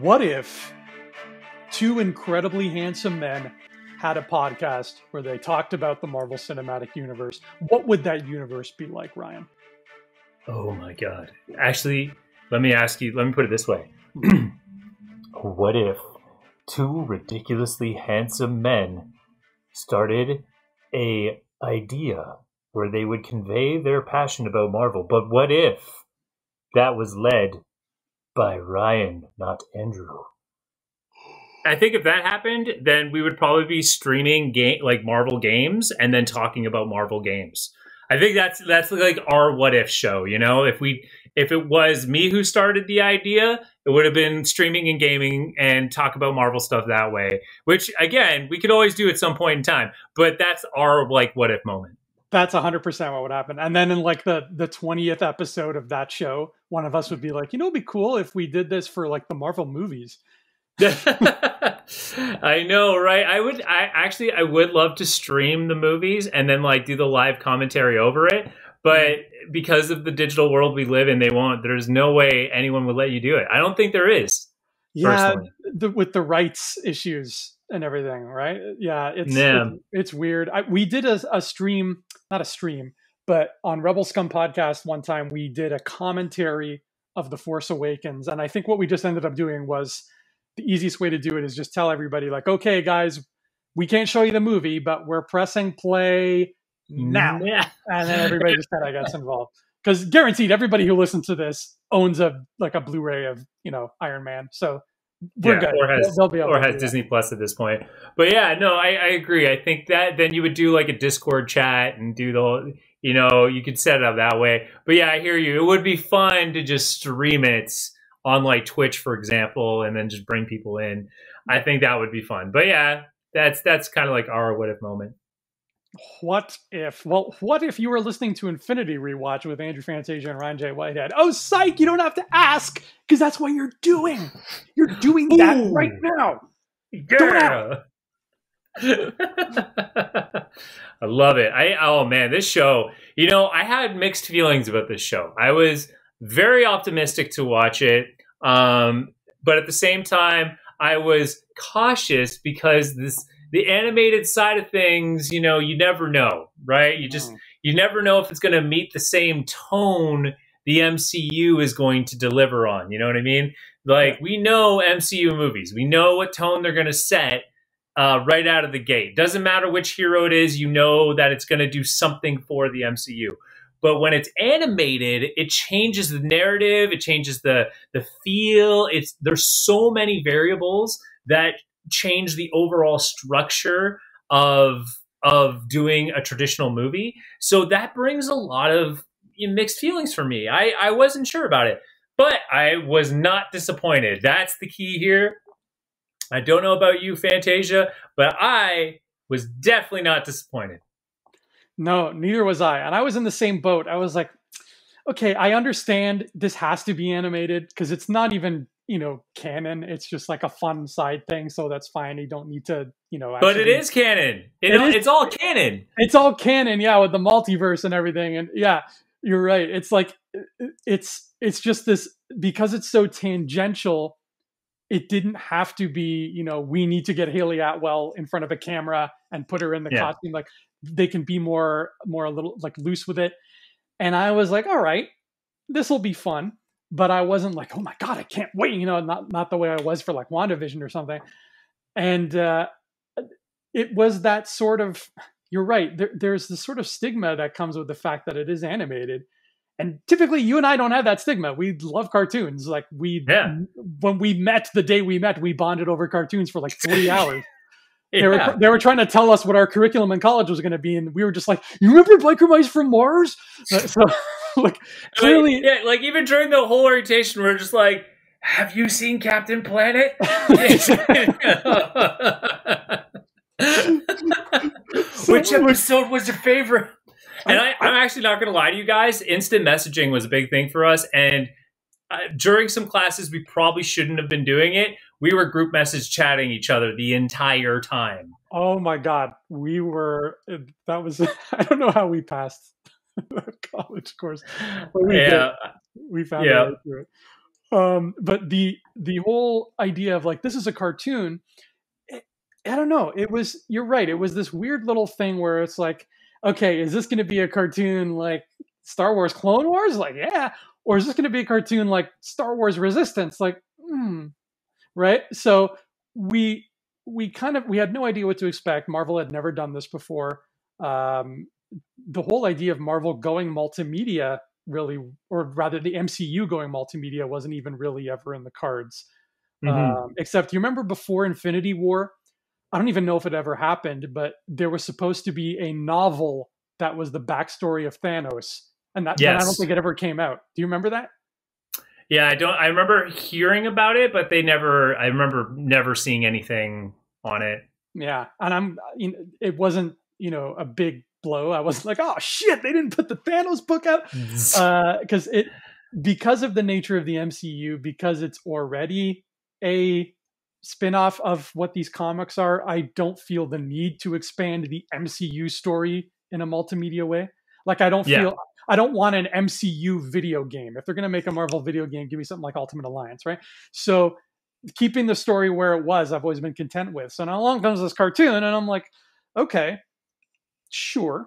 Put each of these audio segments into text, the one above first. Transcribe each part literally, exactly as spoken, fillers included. What if two incredibly handsome men had a podcast where they talked about the Marvel Cinematic Universe? What would that universe be like, Ryan? Oh my God. Actually, let me ask you, let me put it this way. What if two ridiculously handsome men started a idea where they would convey their passion about Marvel? But what if that was led by Ryan, not Andrew? I think if that happened, then we would probably be streaming game like Marvel games and then talking about Marvel games. I think that's that's like our what if show, you know? If we if it was me who started the idea, it would have been streaming and gaming and talk about Marvel stuff that way, which again, we could always do at some point in time, but that's our like what if moment. That's one hundred percent what would happen. And then in like the the twentieth episode of that show, one of us would be like, you know, it'd be cool if we did this for like the Marvel movies. I know, right? I would I actually I would love to stream the movies and then like do the live commentary over it, but because of the digital world we live in, they won't. There's no way anyone would let you do it. I don't think there is. Yeah, the, with the rights issues and everything, right? Yeah, it's yeah. It's, it's weird. I, we did a, a stream, not a stream, but on Rebel Scum Podcast one time we did a commentary of The Force Awakens, and I think what we just ended up doing was the easiest way to do it is just tell everybody like, okay, guys, we can't show you the movie, but we're pressing play now. Yeah. And then everybody just kind of gets involved. Because guaranteed, everybody who listens to this owns a like a Blu-ray of, you know, Iron Man. So we're yeah, good. Or has, they'll, they'll be able or to has Disney Plus at this point. But yeah, no, I, I agree. I think that then you would do like a Discord chat and do the whole, you know, you could set it up that way. But yeah, I hear you. It would be fun to just stream it on like Twitch, for example, and then just bring people in. I think that would be fun. But yeah, that's that's kind of like our what if moment. What if? Well, what if you were listening to Infinity Rewatch with Andrew Fantasia and Ryan J. Whitehead? Oh, psych! You don't have to ask because that's what you're doing. You're doing that Ooh, right now. Yeah. I love it. I oh man, this show. You know, I had mixed feelings about this show. I was very optimistic to watch it. Um, but at the same time, I was cautious because this the animated side of things, you know, you never know, right? You just you never know if it's going to meet the same tone the M C U is going to deliver on. You know what I mean? Like, we know M C U movies. We know what tone they're going to set uh, right out of the gate. Doesn't matter which hero it is, you know that it's going to do something for the M C U. But when it's animated, it changes the narrative, it changes the the feel. It's there's so many variables that change the overall structure of of doing a traditional movie. So that brings a lot of you know, mixed feelings for me. I, I wasn't sure about it, but I was not disappointed. That's the key here. I don't know about you, Fantasia, but I was definitely not disappointed. No, neither was I. And I was in the same boat. I was like, okay, I understand this has to be animated because it's not even, you know, canon. It's just like a fun side thing. So that's fine. You don't need to, you know. Actually, but it is canon. It, it is, it's all canon. It's all canon. Yeah. With the multiverse and everything. And yeah, you're right. It's like, it's, it's just this, because it's so tangential, it didn't have to be, you know, we need to get Haley Atwell in front of a camera and put her in the yeah. costume. Like, they can be more, more a little like loose with it. And I was like, all right, this will be fun. But I wasn't like, oh my God, I can't wait. You know, not, not the way I was for like WandaVision or something. And uh, it was that sort of, you're right. There, there's this sort of stigma that comes with the fact that it is animated. And typically you and I don't have that stigma. We love cartoons. Like we, yeah. when we met the day we met, we bonded over cartoons for like forty hours. Yeah. They were they were trying to tell us what our curriculum in college was going to be, and we were just like, "You remember Biker Mice from Mars?" So, like, clearly, like, yeah, like even during the whole orientation, we we're just like, "Have you seen Captain Planet?" Which episode was your favorite? And I, I'm actually not going to lie to you guys. Instant messaging was a big thing for us, and uh, during some classes, we probably shouldn't have been doing it. We were group message chatting each other the entire time. Oh my God. We were, that was, I don't know how we passed the college course. But we yeah. Did. We found yeah. out through it. Um, but the the whole idea of like, this is a cartoon, I don't know. It was, you're right. It was this weird little thing where it's like, okay, is this going to be a cartoon like Star Wars Clone Wars? Like, yeah. Or is this going to be a cartoon like Star Wars Resistance? Like, hmm. Right? So we we kind of, we had no idea what to expect. Marvel had never done this before. Um, the whole idea of Marvel going multimedia really, or rather the M C U going multimedia, wasn't even really ever in the cards. Mm-hmm. Um, except, you remember before Infinity War? I don't even know if it ever happened, but there was supposed to be a novel that was the backstory of Thanos, and that, yes. and I don't think it ever came out. Do you remember that? Yeah, I don't. I remember hearing about it, but they never. I remember never seeing anything on it. Yeah, and I'm. You know, it wasn't, you know, a big blow. I was like, oh shit, they didn't put the Thanos book out, because uh, it because of the nature of the M C U, because it's already a spin-off of what these comics are. I don't feel the need to expand the M C U story in a multimedia way. Like, I don't feel, yeah. I don't want an M C U video game. If they're going to make a Marvel video game, give me something like Ultimate Alliance, right? So keeping the story where it was, I've always been content with. So now along comes this cartoon, and I'm like, okay, sure,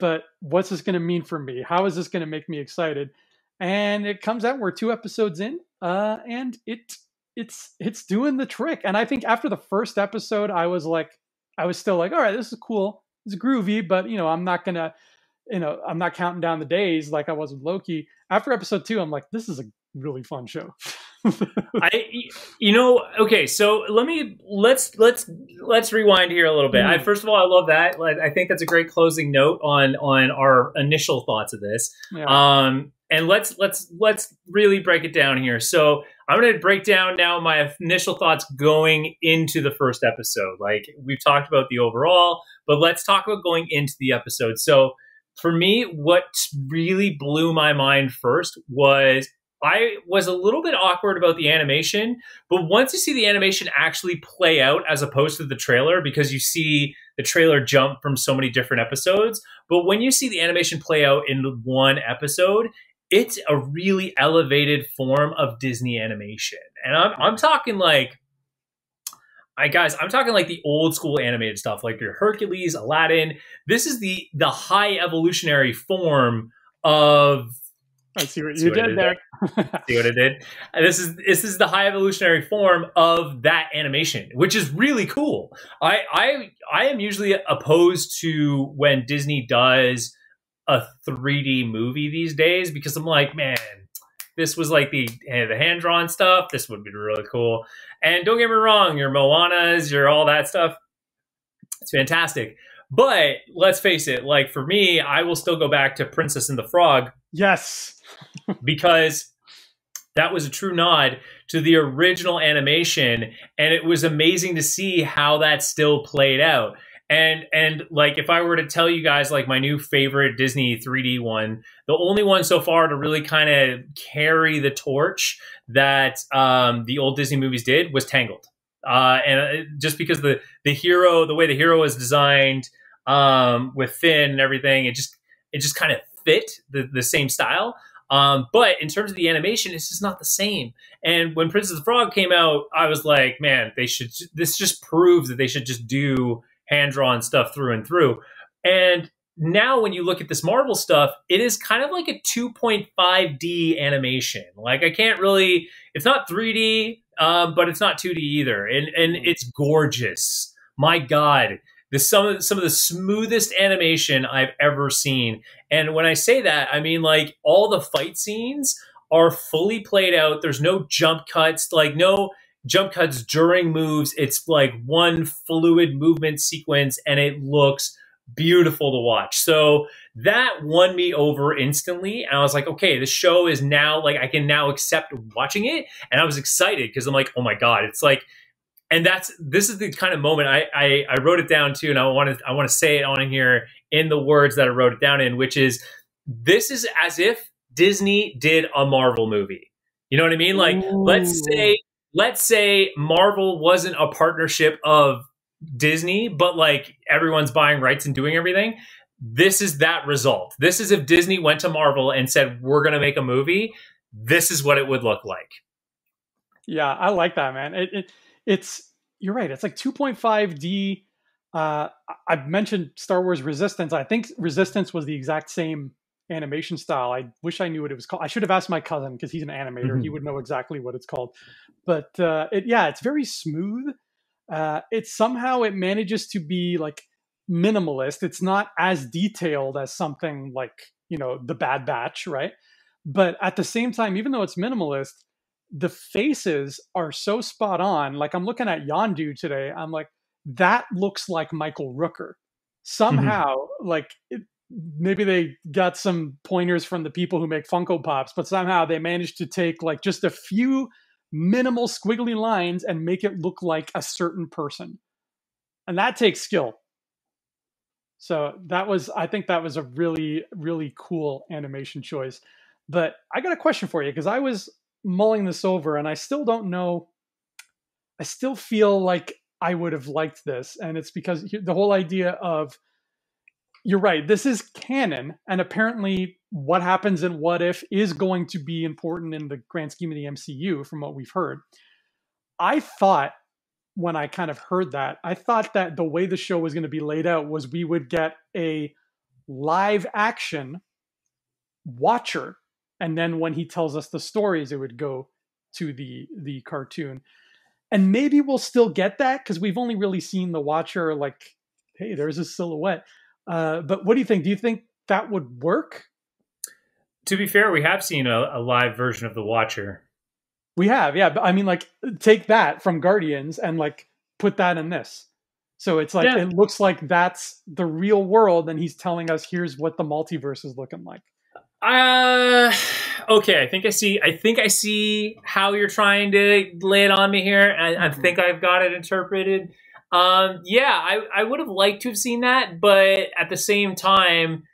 but what's this going to mean for me? How is this going to make me excited? And it comes out, we're two episodes in, uh, and it It's it's doing the trick. And I think after the first episode, I was like, I was still like, all right, this is cool. It's groovy, but, you know, I'm not going to, you know, I'm not counting down the days like I was with Loki. After episode two, I'm like, this is a really fun show. I, you know, okay, so let me, let's, let's, let's rewind here a little bit. Mm. I, first of all, I love that. I think that's a great closing note on, on our initial thoughts of this. Yeah. Um, and let's, let's, let's really break it down here. So I'm going to break down now my initial thoughts going into the first episode. Like, we've talked about the overall, but let's talk about going into the episode. So for me, what really blew my mind first was I was a little bit awkward about the animation, but once you see the animation actually play out as opposed to the trailer, because you see the trailer jump from so many different episodes, but when you see the animation play out in one episode, it's a really elevated form of Disney animation. And I'm, I'm talking like, I guys, I'm talking like the old school animated stuff, like your Hercules, Aladdin. This is the the high evolutionary form of... I see what you did there. See what I did? This is this is the high evolutionary form of that animation, which is really cool. I I I am usually opposed to when Disney does a three D movie these days, because I'm like, man, this was like the the hand-drawn stuff. This would be really cool. And don't get me wrong, your Moanas, your all that stuff, it's fantastic. But let's face it, like for me, I will still go back to Princess and the Frog. Yes. Because that was a true nod to the original animation, and it was amazing to see how that still played out. And, and like, if I were to tell you guys, like, my new favorite Disney three D one, the only one so far to really kind of carry the torch that um, the old Disney movies did was Tangled. Uh, and just because the, the hero, the way the hero was designed um, with Finn and everything, it just, it just kind of fit the, the same style. Um, but in terms of the animation, it's just not the same. And when Princess and the Frog came out, I was like, man, they should, this just proves that they should just do hand-drawn stuff through and through. And now when you look at this Marvel stuff, it is kind of like a two point five D animation. Like, I can't really, it's not three D, um, but it's not two D either. And, and it's gorgeous. My God, this, some of, some of the smoothest animation I've ever seen. And when I say that, I mean, like, all the fight scenes are fully played out. There's no jump cuts, like no jump cuts during moves. It's like one fluid movement sequence, and it looks beautiful to watch. So that won me over instantly. And I was like, okay, this show is now, like, I can now accept watching it. And I was excited because I'm like, oh my God, it's like, and that's, this is the kind of moment I, I, I wrote it down too. And I want to, I want to say it on here in the words that I wrote it down in, which is, this is as if Disney did a Marvel movie. You know what I mean? Like, ooh. let's say, Let's say Marvel wasn't a partnership of Disney, but like everyone's buying rights and doing everything. This is that result. This is if Disney went to Marvel and said, we're going to make a movie. this is what it would look like. Yeah, I like that, man. It, it it's you're right. It's like two point five D. Uh, I've mentioned Star Wars Resistance. I think Resistance was the exact same animation style. I wish I knew what it was called. I should have asked my cousin because he's an animator. Mm-hmm. He would know exactly what it's called. But uh, it, yeah, it's very smooth. Uh, it somehow it manages to be like minimalist. It's not as detailed as something like, you know, the Bad Batch, right? But at the same time, even though it's minimalist, the faces are so spot on. Like I'm looking at Yondu today. I'm like, that looks like Michael Rooker. Somehow, mm-hmm. like it, maybe they got some pointers from the people who make Funko Pops, but somehow they managed to take like just a few minimal squiggly lines and make it look like a certain person. And that takes skill. So that was, I think that was a really, really cool animation choice. But I got a question for you because I was mulling this over and I still don't know. I still feel like I would have liked this. And it's because the whole idea of, you're right, this is canon. And apparently what happens in What If is going to be important in the grand scheme of the M C U from what we've heard. I thought when I kind of heard that, I thought that the way the show was going to be laid out was we would get a live action watcher. And then when he tells us the stories, it would go to the, the cartoon. And maybe we'll still get that because we've only really seen the watcher like, hey, there's a silhouette. Uh, but what do you think? Do you think that would work? To be fair, we have seen a, a live version of the Watcher. We have, yeah. But I mean, like, take that from Guardians and like put that in this. So it's like, yeah. It looks like that's the real world. And he's telling us, here's what the multiverse is looking like. Uh, okay. I think I see, I think I see how you're trying to lay it on me here. I, mm-hmm. I think I've got it interpreted. Um, yeah, I, I would have liked to have seen that, but at the same time,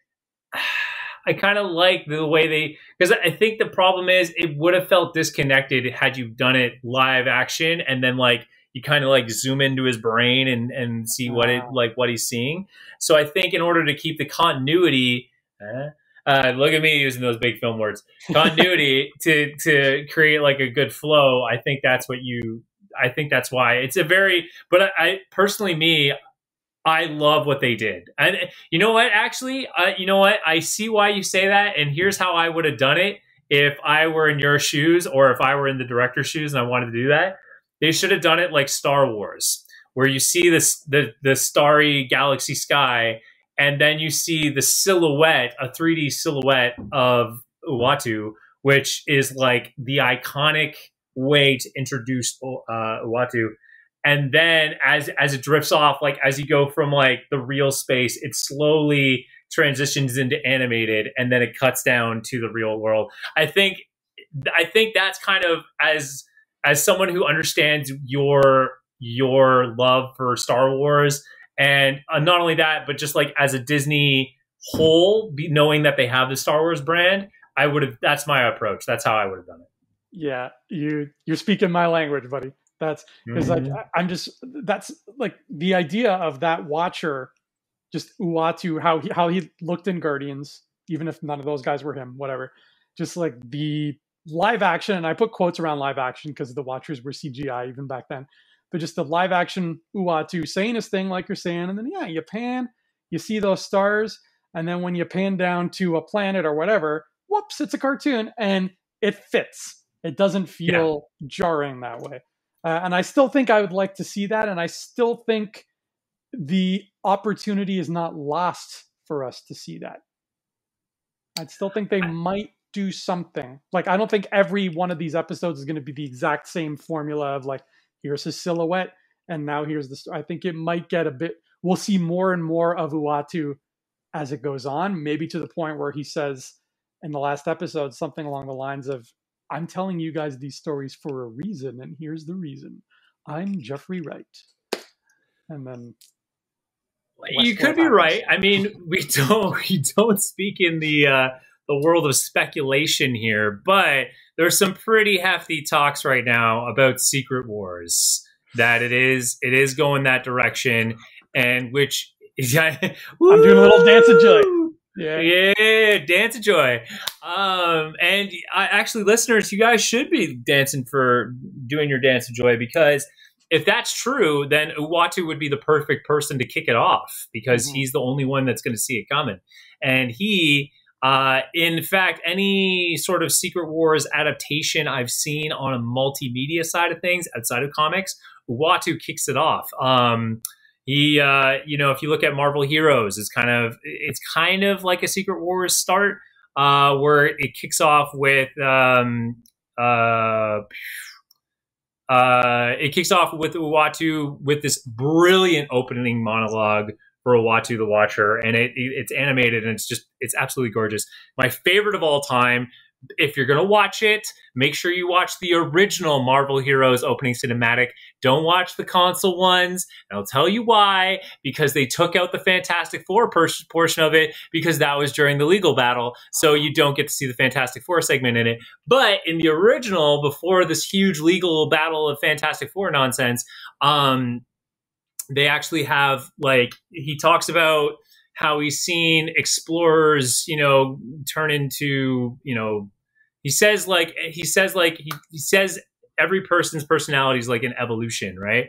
I kind of like the way they, because I think the problem is it would have felt disconnected had you done it live action and then like you kind of like zoom into his brain and, and see wow. what it, like what he's seeing. So I think in order to keep the continuity, uh, uh, look at me using those big film words, continuity to, to create like a good flow. I think that's what you, I think that's why it's a very, but I, I personally, me, I love what they did. And you know what, actually, uh, you know what? I see why you say that. And here's how I would have done it if I were in your shoes or if I were in the director's shoes and I wanted to do that. They should have done it like Star Wars, where you see this, the, the starry galaxy sky, and then you see the silhouette, a three D silhouette of Uatu, which is like the iconic way to introduce uh, Uatu, and then as as it drifts off, like as you go from like the real space, it slowly transitions into animated, and then it cuts down to the real world. I think I think that's kind of as as someone who understands your your love for Star Wars, and uh, not only that, but just like as a Disney whole, be, knowing that they have the Star Wars brand, I would have. That's my approach. That's how I would have done it. Yeah, you you're speaking my language, buddy. That's because mm-hmm. like, I'm just that's like the idea of that watcher, just Uatu, how he how he looked in Guardians, even if none of those guys were him, whatever. Just like the live action, and I put quotes around live action because the watchers were C G I even back then. But just the live action Uatu saying his thing like you're saying, and then yeah, you pan, you see those stars, and then when you pan down to a planet or whatever, whoops, it's a cartoon and it fits. It doesn't feel yeah. jarring that way. Uh, and I still think I would like to see that. And I still think the opportunity is not lost for us to see that. I still think they I, might do something. Like, I don't think every one of these episodes is going to be the exact same formula of like, here's his silhouette. And now here's the story. I think it might get a bit, we'll see more and more of Uatu as it goes on. Maybe to the point where he says in the last episode, something along the lines of, I'm telling you guys these stories for a reason, and here's the reason. I'm Jeffrey Wright. And then West you could Island. Be right. I mean, we don't we don't speak in the uh, the world of speculation here, but there's some pretty hefty talks right now about Secret Wars. That it is it is going that direction, and which is I'm doing a little dance of joy. Yeah, yeah, dance of joy. Um, and I actually, listeners, you guys should be dancing for doing your dance of joy, because if that's true, then Uatu would be the perfect person to kick it off, because mm-hmm. he's the only one that's going to see it coming. And he, uh, in fact, any sort of Secret Wars adaptation I've seen on a multimedia side of things outside of comics, Uatu kicks it off. Um, he, uh, you know, if you look at Marvel Heroes, it's kind of, it's kind of like a Secret Wars start, uh, where it kicks off with, um, uh, Uh, it kicks off with Uatu with this brilliant opening monologue for Uatu the Watcher, and it, it it's animated, and it's just, it's absolutely gorgeous. My favorite of all time. If you're gonna watch it, make sure you watch the original Marvel Heroes opening cinematic. Don't watch the console ones, and I'll tell you why. Because they took out the Fantastic Four portion of it, because that was during the legal battle, so you don't get to see the Fantastic Four segment in it. But in the original, before this huge legal battle of Fantastic Four nonsense, um, they actually have, like, he talks about how he's seen explorers, you know, turn into, you know, he says like, he says like, he, he says every person's personality is like an evolution, right? And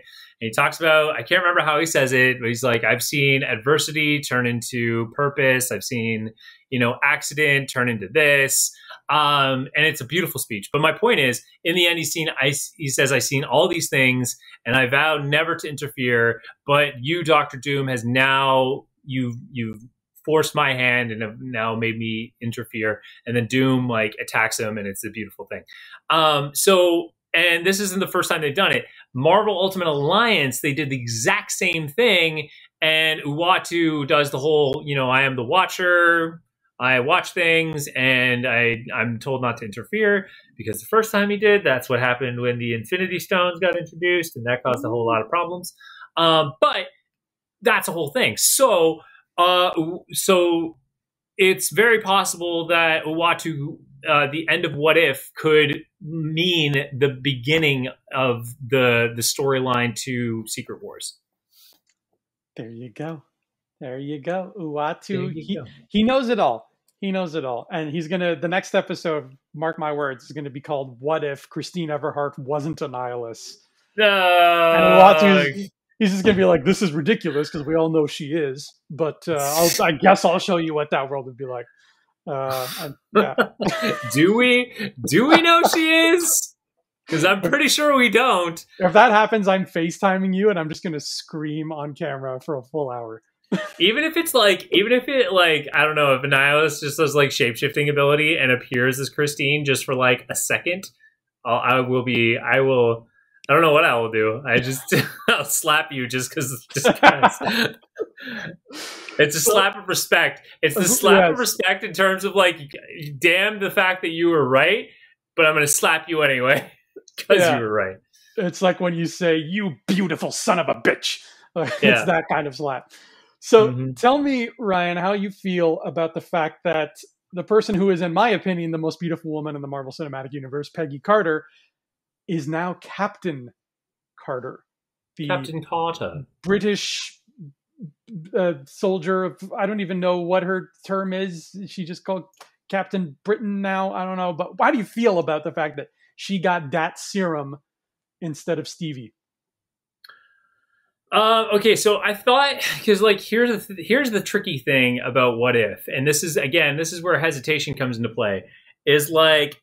he talks about, I can't remember how he says it, but he's like, I've seen adversity turn into purpose. I've seen, you know, accident turn into this. Um, and it's a beautiful speech. But my point is, in the end, he's seen, I, he says, I've seen all these things and I vow never to interfere, but you, Doctor Doom, has now, you you forced my hand and have now made me interfere. And then Doom like attacks him, and it's a beautiful thing. Um, so, and this isn't the first time they've done it. Marvel Ultimate Alliance, they did the exact same thing. And Uatu does the whole, you know, I am the Watcher. I watch things, and I, I'm told not to interfere, because the first time he did, that's what happened when the Infinity Stones got introduced, and that caused a whole lot of problems. Um, but that's a whole thing. So, uh, so it's very possible that Uatu, uh, the end of What If, could mean the beginning of the the storyline to Secret Wars. There you go. There you go. Uatu. You he, go. he knows it all. He knows it all. And he's going to, the next episode, mark my words, is going to be called What If Christine Everhart Wasn't a Nihilist? Uh, and Uatu's, he's just gonna be like, "This is ridiculous," because we all know she is. But uh, I'll, I guess I'll show you what that world would be like. Uh, and, yeah. Do we? Do we know she is? Because I'm pretty sure we don't. If that happens, I'm FaceTiming you, and I'm just gonna scream on camera for a full hour. Even if it's like, even if it like, I don't know, if a Nihilist just does like shapeshifting ability and appears as Christine just for like a second, I'll, I will be. I will. I don't know what I will do. I just I'll slap you just because just it's a slap of respect. It's the slap yes. of respect in terms of like, damn the fact that you were right, but I'm going to slap you anyway because yeah. you were right. It's like when you say, you beautiful son of a bitch. It's yeah. that kind of slap. So mm-hmm. tell me, Ryan, how you feel about the fact that the person who is, in my opinion, the most beautiful woman in the Marvel Cinematic Universe, Peggy Carter, is now Captain Carter, the Captain Carter, British uh, soldier of, I don't even know what her term is. She just called Captain Britain now. I don't know. But how do you feel about the fact that she got that serum instead of Stevie? Uh, okay, so I thought, because like here's the th here's the tricky thing about What If, and this is again this is where hesitation comes into play, is like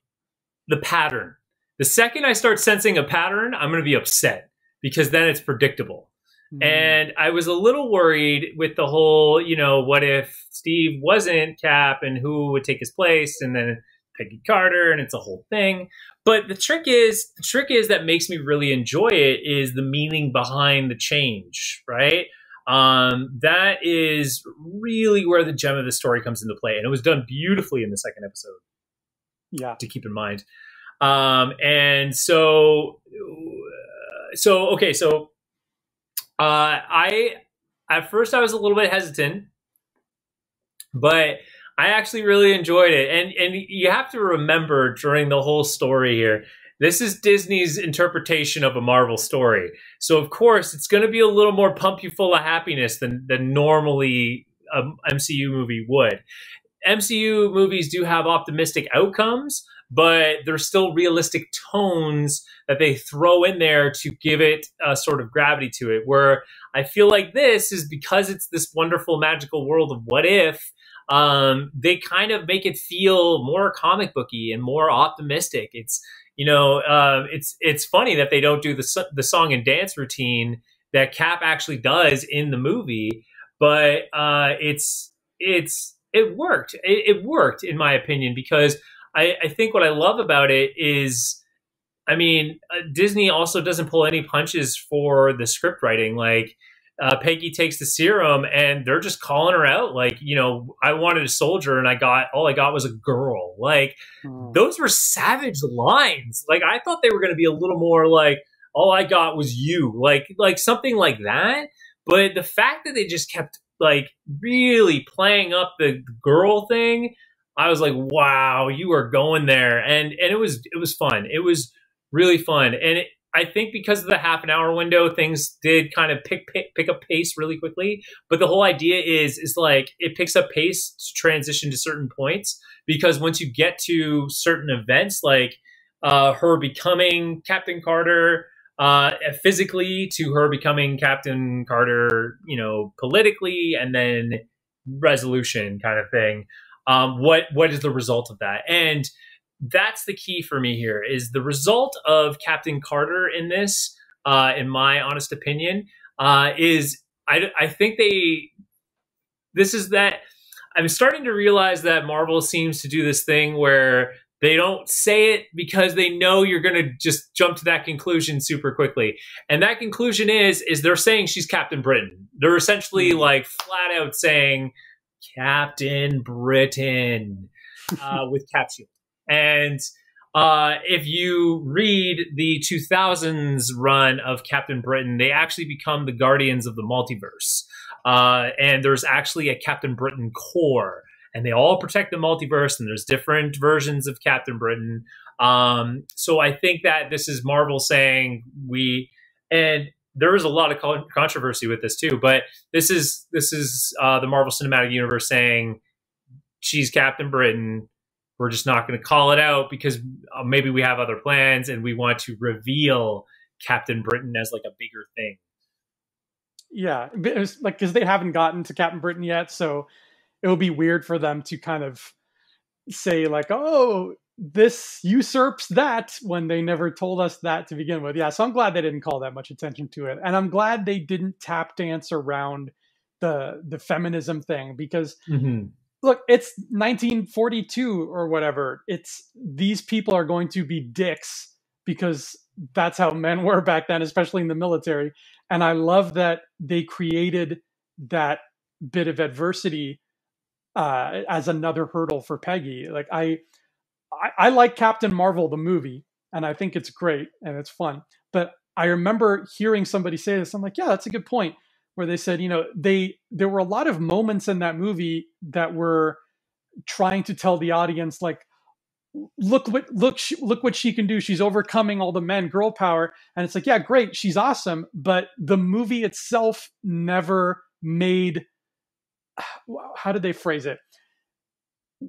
the pattern. The second I start sensing a pattern, I'm going to be upset, because then it's predictable. Mm. And I was a little worried with the whole, you know, what if Steve wasn't Cap and who would take his place, and then Peggy Carter, and it's a whole thing. But the trick is, the trick is that makes me really enjoy it is the meaning behind the change, right? Um, that is really where the gem of the story comes into play. And it was done beautifully in the second episode. Yeah. To keep in mind. Um, and so, so, okay. So, uh, I, at first I was a little bit hesitant, but I actually really enjoyed it. And, and you have to remember during the whole story here, this is Disney's interpretation of a Marvel story. So of course it's going to be a little more pump you full of happiness than, than normally a M C U movie would. M C U movies do have optimistic outcomes, but there's still realistic tones that they throw in there to give it a sort of gravity to it, where I feel like this is, because it's this wonderful magical world of what if, um, they kind of make it feel more comic booky and more optimistic. It's, you know, uh, it's it's funny that they don't do the, the song and dance routine that Cap actually does in the movie, but uh, it's it's it worked. It, it worked, in my opinion, because I, I think what I love about it is, I mean, uh, Disney also doesn't pull any punches for the script writing. Like, uh, Peggy takes the serum and they're just calling her out. Like, you know, I wanted a soldier and I got, all I got was a girl. Like, mm. those were savage lines. Like, I thought they were going to be a little more like, all I got was you. Like, like something like that. But the fact that they just kept, like, really playing up the girl thing, I was like, wow, you are going there. And and it was it was fun. It was really fun. And it, I think because of the half an hour window, things did kind of pick, pick pick up pace really quickly. But the whole idea is, is like, it picks up pace to transition to certain points, because once you get to certain events, like uh, her becoming Captain Carter uh, physically, to her becoming Captain Carter, you know, politically, and then resolution kind of thing. Um, what what is the result of that? And that's the key for me here, is the result of Captain Carter in this, uh, in my honest opinion, uh, is I, I think they, this is that, I'm starting to realize that Marvel seems to do this thing where they don't say it because they know you're going to just jump to that conclusion super quickly. And that conclusion is, is they're saying she's Captain Britain. They're essentially like flat out saying, Captain Britain, uh, with Cap Shield. And uh, if you read the two thousands run of Captain Britain, they actually become the Guardians of the Multiverse. Uh, and there's actually a Captain Britain Corps, and they all protect the multiverse, and there's different versions of Captain Britain. Um, so I think that this is Marvel saying we... and. There was a lot of controversy with this too, but this is this is uh, the Marvel Cinematic Universe saying she's Captain Britain. We're just not going to call it out because uh, maybe we have other plans and we want to reveal Captain Britain as like a bigger thing. Yeah, it was like, because they haven't gotten to Captain Britain yet, so it will be weird for them to kind of say like, oh, this usurps that, when they never told us that to begin with. Yeah, so I'm glad they didn't call that much attention to it. And I'm glad they didn't tap dance around the the feminism thing, because mm-hmm. look, it's nineteen forty-two or whatever. It's, these people are going to be dicks because that's how men were back then, especially in the military. And I love that they created that bit of adversity uh, as another hurdle for Peggy. Like, I... I like Captain Marvel, the movie, and I think it's great and it's fun. But I remember hearing somebody say this. I'm like, yeah, that's a good point, where they said, you know, they there were a lot of moments in that movie that were trying to tell the audience, like, look what look look what she can do. She's overcoming all the men, girl power. And it's like, yeah, great, she's awesome. But the movie itself never made, how did they phrase it?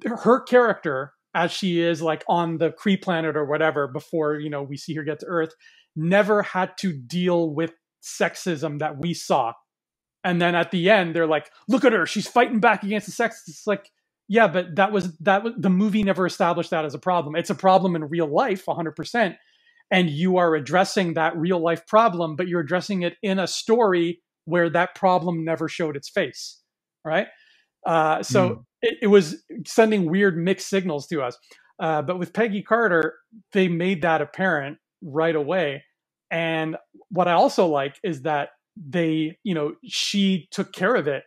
Her character, as she is, like, on the Kree planet or whatever, before, you know, we see her get to Earth, never had to deal with sexism that we saw. And then at the end, they're like, look at her, she's fighting back against the sex. It's like, yeah, but that was, that was, the movie never established that as a problem. It's a problem in real life, one hundred percent. And you are addressing that real life problem, but you're addressing it in a story where that problem never showed its face, right? Uh, so mm. it, it was sending weird mixed signals to us. Uh, but with Peggy Carter, they made that apparent right away. And what I also like is that they, you know, she took care of it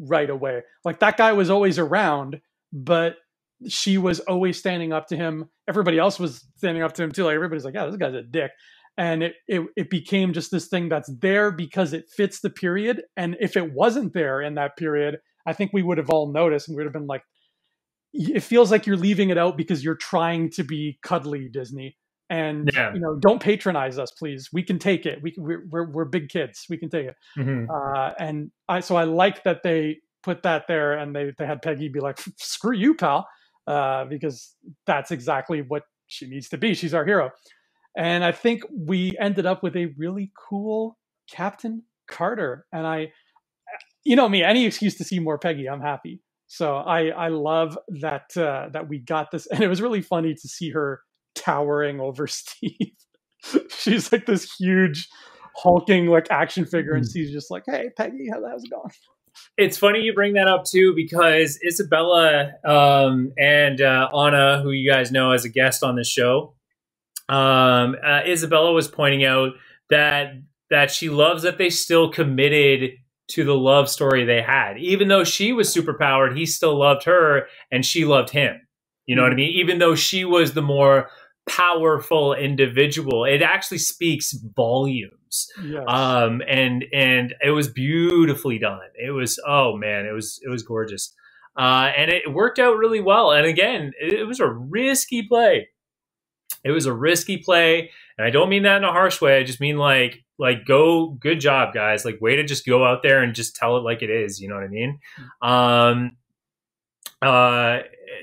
right away. Like, that guy was always around, but she was always standing up to him. Everybody else was standing up to him too. Like, everybody's like, yeah, this guy's a dick. And it, it, it became just this thing that's there because it fits the period. And if it wasn't there in that period, I think we would have all noticed and we would have been like, it feels like you're leaving it out because you're trying to be cuddly, Disney. And, yeah. you know, don't patronize us, please. We can take it. We, we're, we're, we're big kids. We can take it. Mm-hmm. uh, and I, so I like that they put that there, and they, they had Peggy be like, screw you, pal, uh, because that's exactly what she needs to be. She's our hero. And I think we ended up with a really cool Captain Carter. And I, you know me, any excuse to see more Peggy, I'm happy. So I, I love that uh, that we got this. And it was really funny to see her towering over Steve. She's like this huge hulking like action figure, and Steve's just like, hey, Peggy, how, how's it going? It's funny you bring that up, too, because Isabella um, and uh, Anna, who you guys know as a guest on this show, um, uh, Isabella was pointing out that that she loves that they still committed to the love story they had. Even though she was superpowered, he still loved her and she loved him. You know mm-hmm. what I mean? Even though she was the more powerful individual, it actually speaks volumes. Yes. Um, and, and it was beautifully done. It was, oh man, it was, it was gorgeous. Uh, and it worked out really well. And again, it, it was a risky play. It was a risky play. And I don't mean that in a harsh way. I just mean like, like, go, good job, guys. Like, way to just go out there and just tell it like it is. You know what I mean? Um, uh,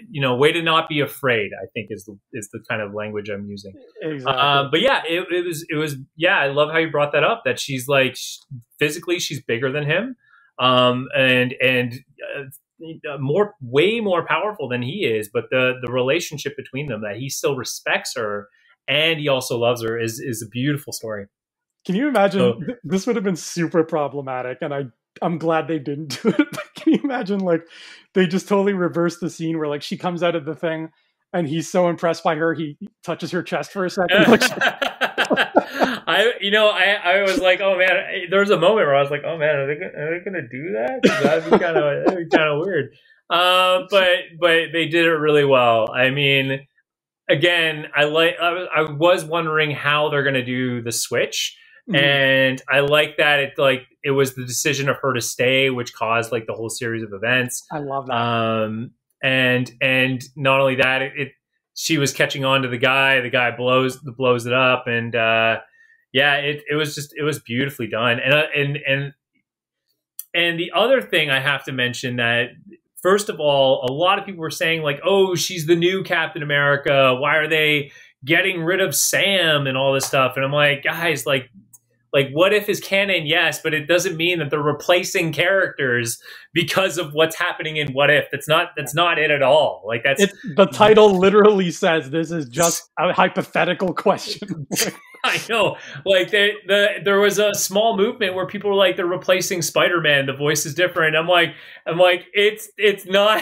you know, way to not be afraid, I think is the, is the kind of language I'm using. Exactly. Uh, but yeah, it, it was, it was, yeah, I love how you brought that up, that she's like, she, physically, she's bigger than him. Um, and, and uh, more, way more powerful than he is, but the, the relationship between them, that he still respects her and he also loves her, is, is a beautiful story. Can you imagine? So, th this would have been super problematic, and I, I'm glad they didn't do it. But can you imagine, like, they just totally reversed the scene where, like, she comes out of the thing and he's so impressed by her, he touches her chest for a second. Like, I, you know, I, I was like, oh, man, there was a moment where I was like, oh, man, are they, are they going to do that? That'd be kind of that'd be kind of weird. Uh, but, but they did it really well. I mean, again, I, like, I, I was wondering how they're going to do the switch. Mm-hmm. And I like that it like it was the decision of her to stay, which caused like the whole series of events. I love that. Um, and and not only that, it, it she was catching on to the guy. The guy blows the blows it up, and uh, yeah, it it was just it was beautifully done. And uh, and and and the other thing I have to mention that first of all, a lot of people were saying like, oh, she's the new Captain America. Why are they getting rid of Sam and all this stuff? And I'm like, guys, like. Like, what if is canon? Yes, but it doesn't mean that they're replacing characters because of what's happening in What If. That's not that's not it at all. Like, that's it's, the title literally says this is just a hypothetical question. I know. Like, they, the there was a small movement where people were like, they're replacing Spider-Man. The voice is different. I'm like, I'm like, it's it's not.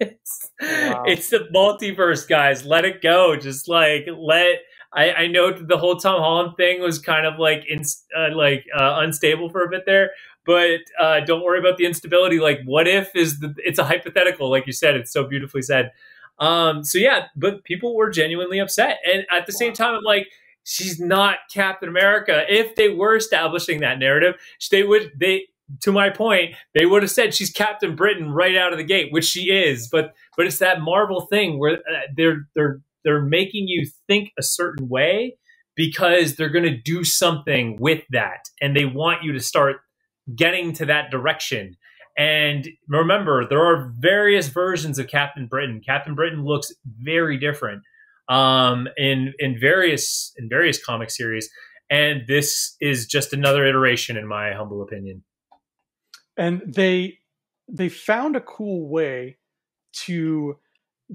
It's, wow. It's the multiverse, guys. Let it go. Just like let. I, I know the whole Tom Holland thing was kind of like in, uh, like uh, unstable for a bit there, but uh, don't worry about the instability. Like, What If is the, it's a hypothetical, like you said. It's so beautifully said. Um, so yeah, but people were genuinely upset, and at the wow. same time, I'm like, she's not Captain America. If they were establishing that narrative, they would they. To my point, they would have said she's Captain Britain right out of the gate, which she is. But but it's that Marvel thing where they're they're. They're making you think a certain way because they're going to do something with that. And they want you to start getting to that direction. And remember, there are various versions of Captain Britain. Captain Britain looks very different um, in, in, various, in various comic series. And this is just another iteration, in my humble opinion. And they, they found a cool way to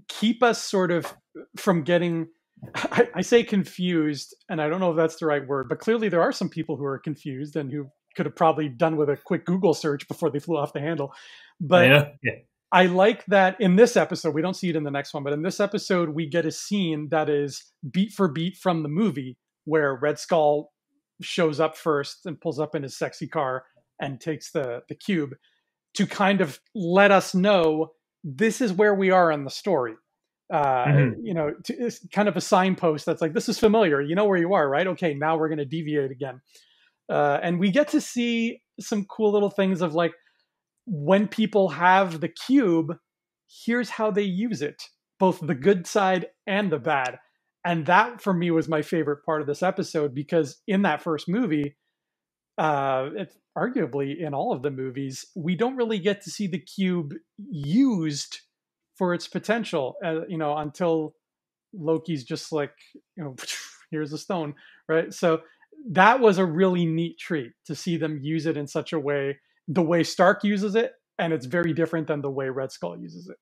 keep us sort of from getting, I, I say confused, and I don't know if that's the right word, but clearly there are some people who are confused and who could have probably done with a quick Google search before they flew off the handle. But yeah. Yeah. I like that in this episode, we don't see it in the next one, but in this episode, we get a scene that is beat for beat from the movie where Red Skull shows up first and pulls up in his sexy car and takes the, the cube to kind of let us know this is where we are in the story. Uh, mm-hmm. You know, to, it's kind of a signpost that's like, this is familiar. You know where you are, right? Okay, now we're going to deviate again. Uh, and we get to see some cool little things of like, when people have the cube, here's how they use it, both the good side and the bad. And that for me was my favorite part of this episode, because in that first movie, uh, it's arguably in all of the movies, we don't really get to see the cube used for its potential, uh, you know, until Loki's just like, you know, here's a stone, right? So that was a really neat treat to see them use it in such a way, the way Stark uses it, and it's very different than the way Red Skull uses it.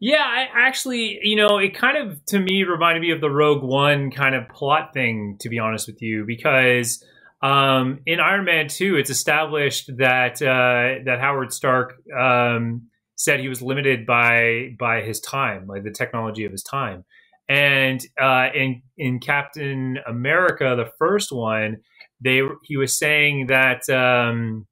Yeah, I actually, you know, it kind of, to me, reminded me of the Rogue One kind of plot thing, to be honest with you, because um, in Iron Man two, it's established that uh, that Howard Stark um, said he was limited by by his time, like the technology of his time. And uh, in in Captain America, the first one, they he was saying that um,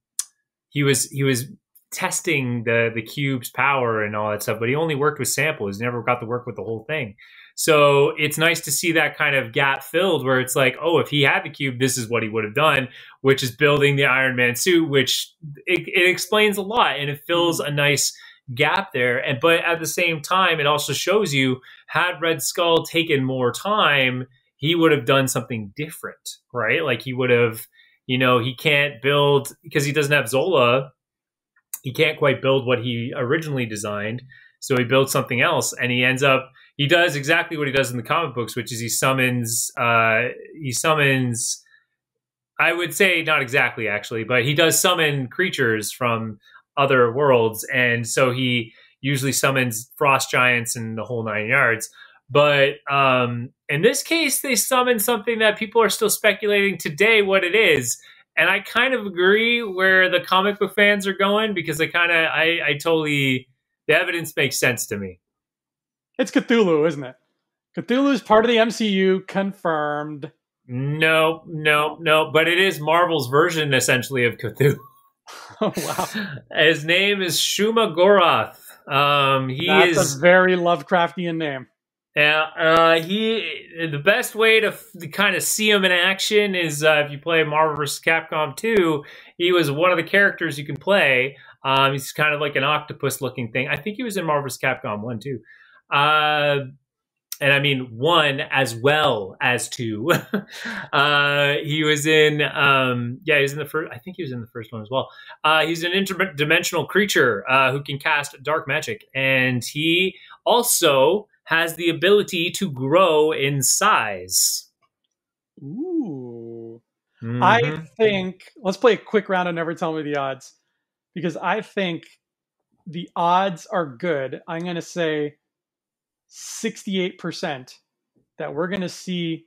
he was he was. testing the the cube's power and all that stuff, but he only worked with samples. He never got to work with the whole thing. So it's nice to see that kind of gap filled, where it's like, oh, if he had the cube, this is what he would have done, which is building the Iron Man suit, which it, it explains a lot, and it fills a nice gap there. And but at the same time, it also shows you, had Red Skull taken more time, he would have done something different, right? Like he would have, you know, he can't build, because he doesn't have Zola, he can't quite build what he originally designed, so he builds something else, and he ends up, he does exactly what he does in the comic books, which is he summons, uh, he summons, I would say not exactly actually, but he does summon creatures from other worlds, and so he usually summons frost giants and the whole nine yards. But um, in this case, they summon something that people are still speculating today what it is. And I kind of agree where the comic book fans are going, because they kind of, I, I totally, the evidence makes sense to me. It's Cthulhu, isn't it? Cthulhu is part of the M C U, confirmed. No, no, no. But it is Marvel's version, essentially, of Cthulhu. Oh, wow. His name is Shuma-Gorath. Um, he That's is, a very Lovecraftian name. Yeah, uh, he. The best way to, to kind of see him in action is uh, if you play Marvel versus. Capcom two. He was one of the characters you can play. Um, he's kind of like an octopus-looking thing. I think he was in Marvel versus. Capcom one too, uh, and I mean one as well as two. uh, he was in, um, yeah, he was in the first. I think he was in the first one as well. Uh, he's an interdimensional creature uh, who can cast dark magic, and he also has the ability to grow in size. Ooh. Mm-hmm. I think, let's play a quick round and never tell me the odds, because I think the odds are good. I'm going to say sixty-eight percent that we're going to see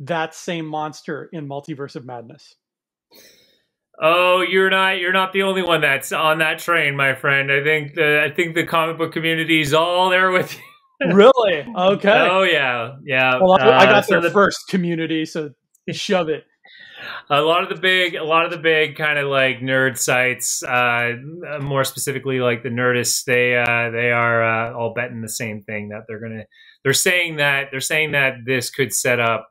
that same monster in Multiverse of Madness. Oh, you're not you're not the only one that's on that train, my friend. I think the I think the comic book community is all there with you. Really? Okay. Oh yeah, yeah. Well, I, I got uh, so the first community, so shove it. A lot of the big, a lot of the big kind of like nerd sites, uh, more specifically like the Nerdists, they uh, they are uh, all betting the same thing, that they're gonna. They're saying that they're saying that this could set up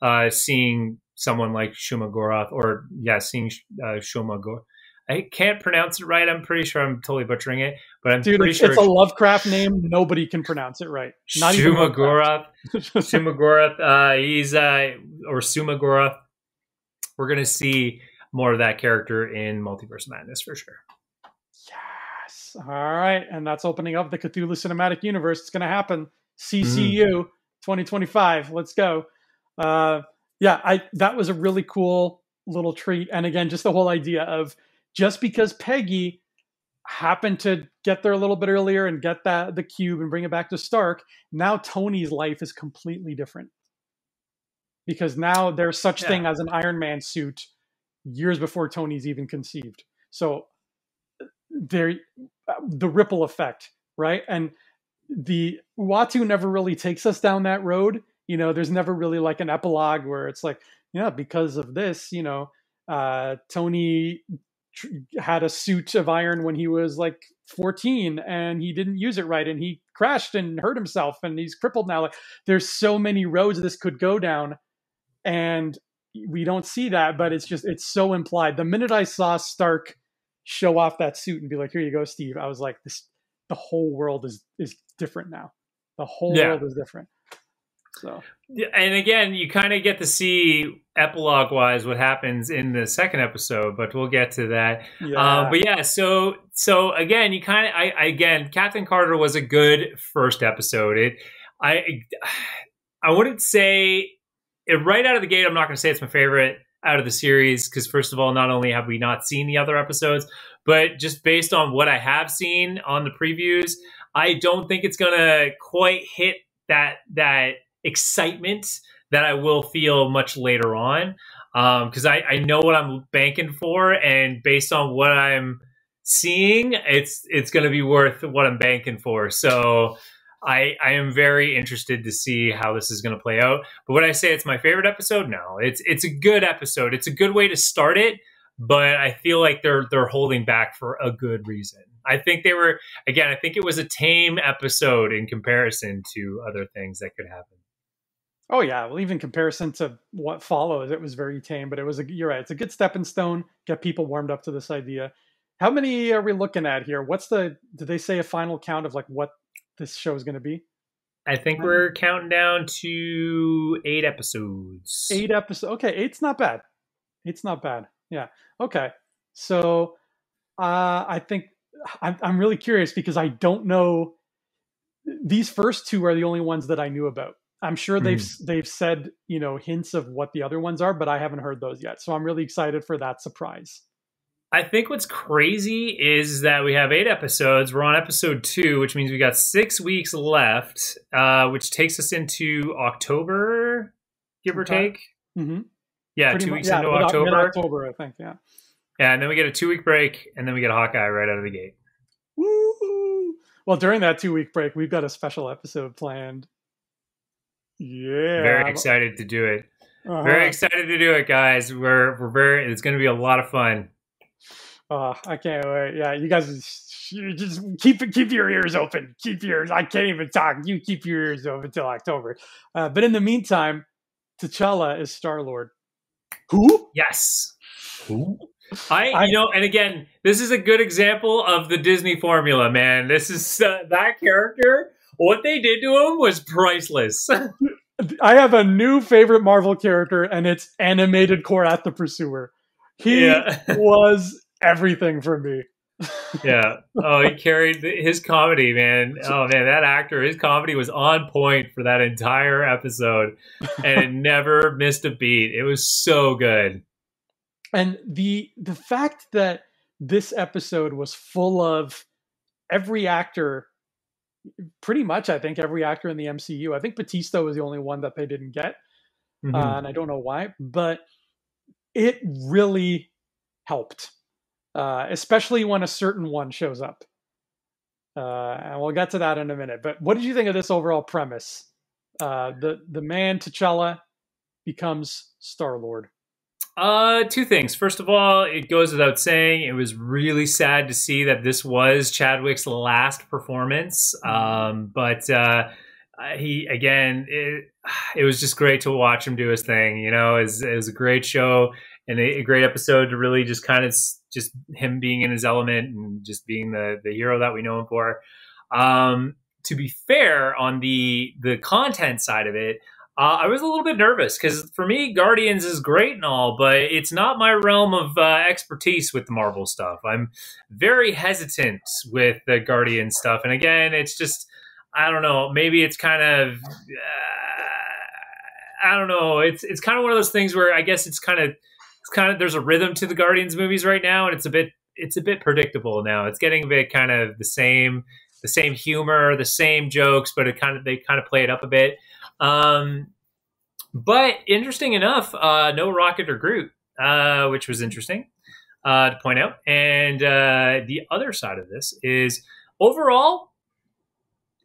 uh, seeing someone like Shuma-Gorath, or yeah, seeing uh, Shuma-Gorath. I can't pronounce it right. I'm pretty sure I'm totally butchering it, but I'm Dude, pretty it's, sure it's a Lovecraft name. Nobody can pronounce it right. Not Shuma-Gorath. Shuma-Gorath. Uh, he's uh, or Shuma-Gorath. We're gonna see more of that character in Multiverse Madness for sure. Yes. All right, and that's opening up the Cthulhu Cinematic Universe. It's gonna happen. C C U mm. twenty twenty-five. Let's go. Uh, yeah, I that was a really cool little treat, and again, just the whole idea of, just because Peggy happened to get there a little bit earlier and get that the cube and bring it back to Stark, now Tony's life is completely different, because now there's such yeah. thing as an Iron Man suit years before Tony's even conceived. So there, the ripple effect, right? And the Uatu never really takes us down that road. You know, there's never really like an epilogue where it's like, yeah, because of this, you know, uh, Tony had a suit of iron when he was like fourteen and he didn't use it right, and he crashed and hurt himself, and he's crippled now. Like, there's so many roads this could go down, and we don't see that, but it's just, it's so implied. The minute I saw Stark show off that suit and be like, here you go, Steve, I was like, this, the whole world is, is different now. The whole yeah. world is different. So yeah, and again, you kind of get to see epilogue wise what happens in the second episode, but we'll get to that. Yeah. Uh, but yeah, so so again, you kind of I, I again, Captain Carter was a good first episode. It I I wouldn't say it right out of the gate. I'm not going to say it's my favorite out of the series because, first of all, not only have we not seen the other episodes, but just based on what I have seen on the previews, I don't think it's going to quite hit that that excitement that I will feel much later on, because um, I, I know what I'm banking for, and based on what I'm seeing, it's it's going to be worth what I'm banking for. So I, I am very interested to see how this is going to play out. But would I say it's my favorite episode? No, it's it's a good episode. It's a good way to start it, but I feel like they're they're holding back for a good reason. I think they were, again, I think it was a tame episode in comparison to other things that could happen. Oh yeah, well, even comparison to what follows, it was very tame, but it was a, you're right, it's a good stepping stone, get people warmed up to this idea. How many are we looking at here? What's the, did they say a final count of like what this show is going to be? I think we're um, counting down to eight episodes. Eight episodes. Okay, eight's not bad. It's not bad. Yeah. Okay. So uh, I think I'm, I'm really curious because I don't know. These first two are the only ones that I knew about. I'm sure they've mm. they've said, you know, hints of what the other ones are, but I haven't heard those yet. So I'm really excited for that surprise. I think what's crazy is that we have eight episodes. We're on episode two, which means we got six weeks left, uh, which takes us into October, give okay. or take. Mm-hmm. Yeah, Pretty two much, weeks yeah, into October. October, I think. Yeah. Yeah, and then we get a two-week break, and then we get Hawkeye right out of the gate. Woo! Well, during that two-week break, we've got a special episode planned. Yeah, very excited to do it. Uh-huh. Very excited to do it, guys. We're we're very. It's going to be a lot of fun. Oh, I can't wait. Yeah, you guys just keep keep your ears open. Keep yours. I can't even talk. You keep your ears open until October. Uh, but in the meantime, T'Challa is Star-Lord. Who? Yes. Who? I, you know, and again, this is a good example of the Disney formula, man. This is uh, that character. What they did to him was priceless. I have a new favorite Marvel character, and it's animated Korath the Pursuer. He yeah. was everything for me. Yeah. Oh, he carried his comedy, man. Oh, man, that actor, his comedy was on point for that entire episode, and it never missed a beat. It was so good. And the the fact that this episode was full of every actor, pretty much, I think, every actor in the M C U. I think Batista was the only one that they didn't get, mm-hmm. uh, and I don't know why, but it really helped, uh, especially when a certain one shows up. Uh, and we'll get to that in a minute. But what did you think of this overall premise? Uh, the, the man T'Challa becomes Star-Lord. Uh, two things. First of all, it goes without saying, it was really sad to see that this was Chadwick's last performance. Um, but uh, he, again, it, it was just great to watch him do his thing. You know, it was, it was a great show and a great episode to really just kind of just him being in his element and just being the, the hero that we know him for. Um, to be fair, on the the content side of it, Uh, I was a little bit nervous because for me, Guardians is great and all, but it's not my realm of uh, expertise with the Marvel stuff. I'm very hesitant with the Guardians stuff. And again, it's just, I don't know, maybe it's kind of, uh, I don't know. It's it's kind of one of those things where I guess it's kind of, it's kind of, there's a rhythm to the Guardians movies right now. And it's a bit, it's a bit predictable now. It's getting a bit kind of the same, the same humor, the same jokes, but it kind of, they kind of play it up a bit. Um, but interesting enough, uh, no Rocket or Groot, uh, which was interesting, uh, to point out. And, uh, the other side of this is overall,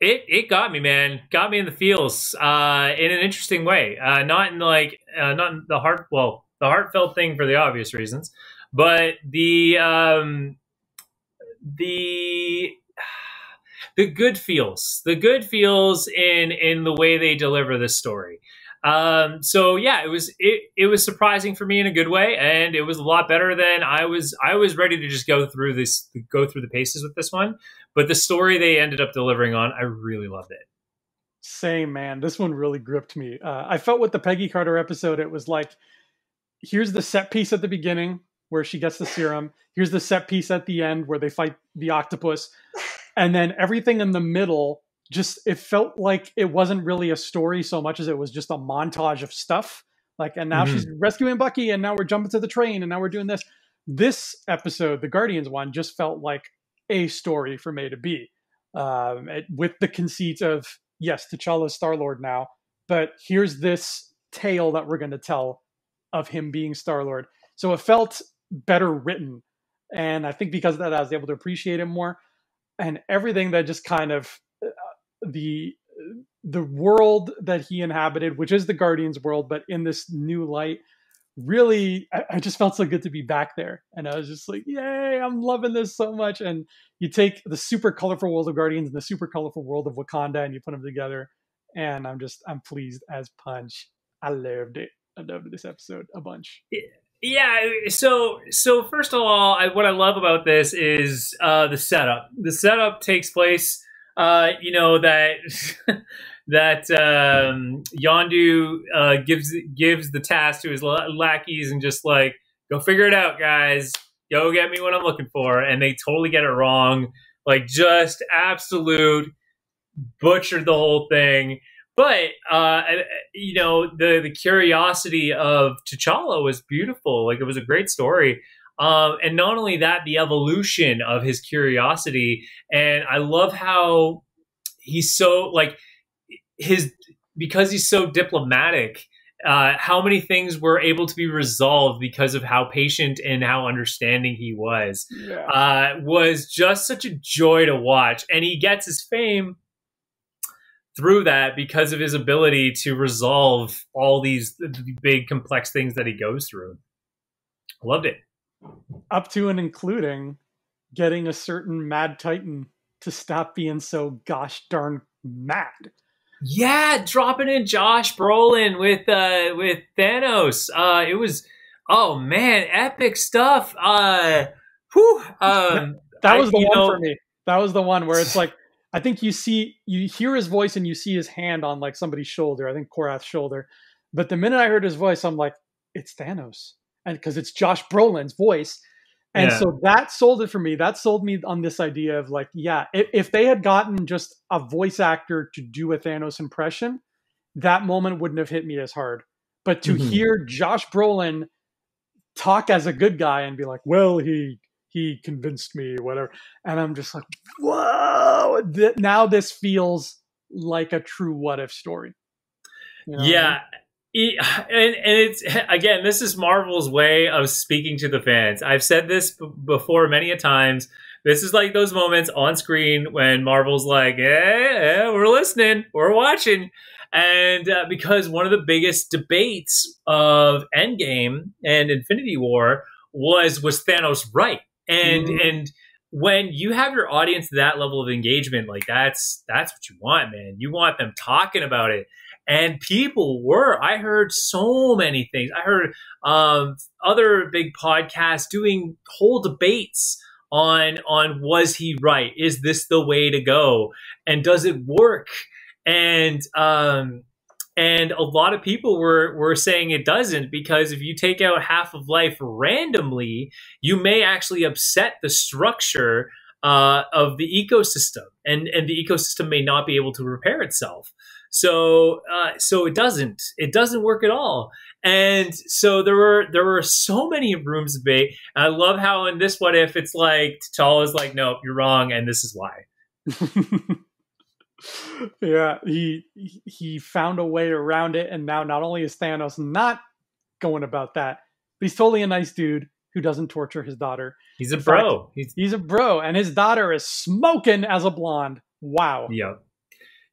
it, it got me, man, got me in the feels, uh, in an interesting way, uh, not in like, uh, not in the heart, well, the heartfelt thing for the obvious reasons, but the, um, the, The good feels, the good feels in in the way they deliver this story. Um, so yeah, it was it it was surprising for me in a good way, and it was a lot better than I was. I was ready to just go through this, go through the paces with this one, but the story they ended up delivering on, I really loved it. Same, man. This one really gripped me. Uh, I felt with the Peggy Carter episode, it was like, here's the set piece at the beginning where she gets the serum. Here's the set piece at the end where they fight the octopus. And then everything in the middle, just it felt like it wasn't really a story so much as it was just a montage of stuff. Like, and now mm-hmm. she's rescuing Bucky, and now we're jumping to the train, and now we're doing this. This episode, the Guardians one, just felt like a story from A to B. Um, it, with the conceit of, yes, T'Challa's Star-Lord now, but here's this tale that we're going to tell of him being Star-Lord. So it felt better written. And I think because of that, I was able to appreciate it more. And everything that just kind of uh, the the world that he inhabited, which is the Guardians world, but in this new light, really, I, I just felt so good to be back there. And I was just like, yay, I'm loving this so much. And you take the super colorful world of Guardians and the super colorful world of Wakanda and you put them together. And I'm just, I'm pleased as punch. I loved it. I loved this episode a bunch. Yeah. So, so first of all, I, what I love about this is uh, the setup. The setup takes place, uh, you know, that... that um, Yondu uh, gives gives the task to his lackeys and just like, go figure it out, guys. Go get me what I'm looking for. And they totally get it wrong. Like, just absolute butchered the whole thing. But, uh, you know, the, the curiosity of T'Challa was beautiful. Like, it was a great story. Um, and not only that, the evolution of his curiosity. And I love how he's so, like... his because he's so diplomatic, uh, how many things were able to be resolved because of how patient and how understanding he was, yeah. uh, was just such a joy to watch. And he gets his fame through that because of his ability to resolve all these big, complex things that he goes through. I loved it. Up to and including getting a certain Mad Titan to stop being so gosh darn mad. Yeah, dropping in Josh Brolin with uh, with Thanos. Uh, it was, oh man, epic stuff. Uh, whew, um, that was I, the one know, for me. That was the one where it's like, I think you see, you hear his voice and you see his hand on like somebody's shoulder. I think Gorath's shoulder. But the minute I heard his voice, I'm like, it's Thanos, and because it's Josh Brolin's voice, and yeah. so that sold it for me. That sold me on this idea of like, yeah, if, if they had gotten just a voice actor to do a Thanos impression, that moment wouldn't have hit me as hard. But to mm-hmm. hear Josh Brolin talk as a good guy and be like, well, he he convinced me, whatever. And I'm just like, whoa, th- now this feels like a true what if story. You know yeah. what I mean? And, and it's, again, this is Marvel's way of speaking to the fans. I've said this b- before many a times. This is like those moments on screen when Marvel's like, eh, eh we're listening, we're watching. And uh, because one of the biggest debates of Endgame and Infinity War was, was Thanos right? And, mm-hmm. and when you have your audience that level of engagement, like that's, that's what you want, man. You want them talking about it. And people were, I heard so many things. I heard um, other big podcasts doing whole debates on, on was he right? Is this the way to go? And does it work? And, um, and a lot of people were, were saying it doesn't, because if you take out half of life randomly, you may actually upset the structure uh, of the ecosystem, and, and the ecosystem may not be able to repair itself. So, uh, so it doesn't, it doesn't work at all. And so there were, there were so many rooms of debate. I love how in this, what if it's like, T'Challa's like, nope, you're wrong. And this is why. yeah. He, he found a way around it. And now not only is Thanos not going about that, but he's totally a nice dude who doesn't torture his daughter. He's a in bro. Fact, he's-, he's a bro. And his daughter is smoking as a blonde. Wow. Yeah.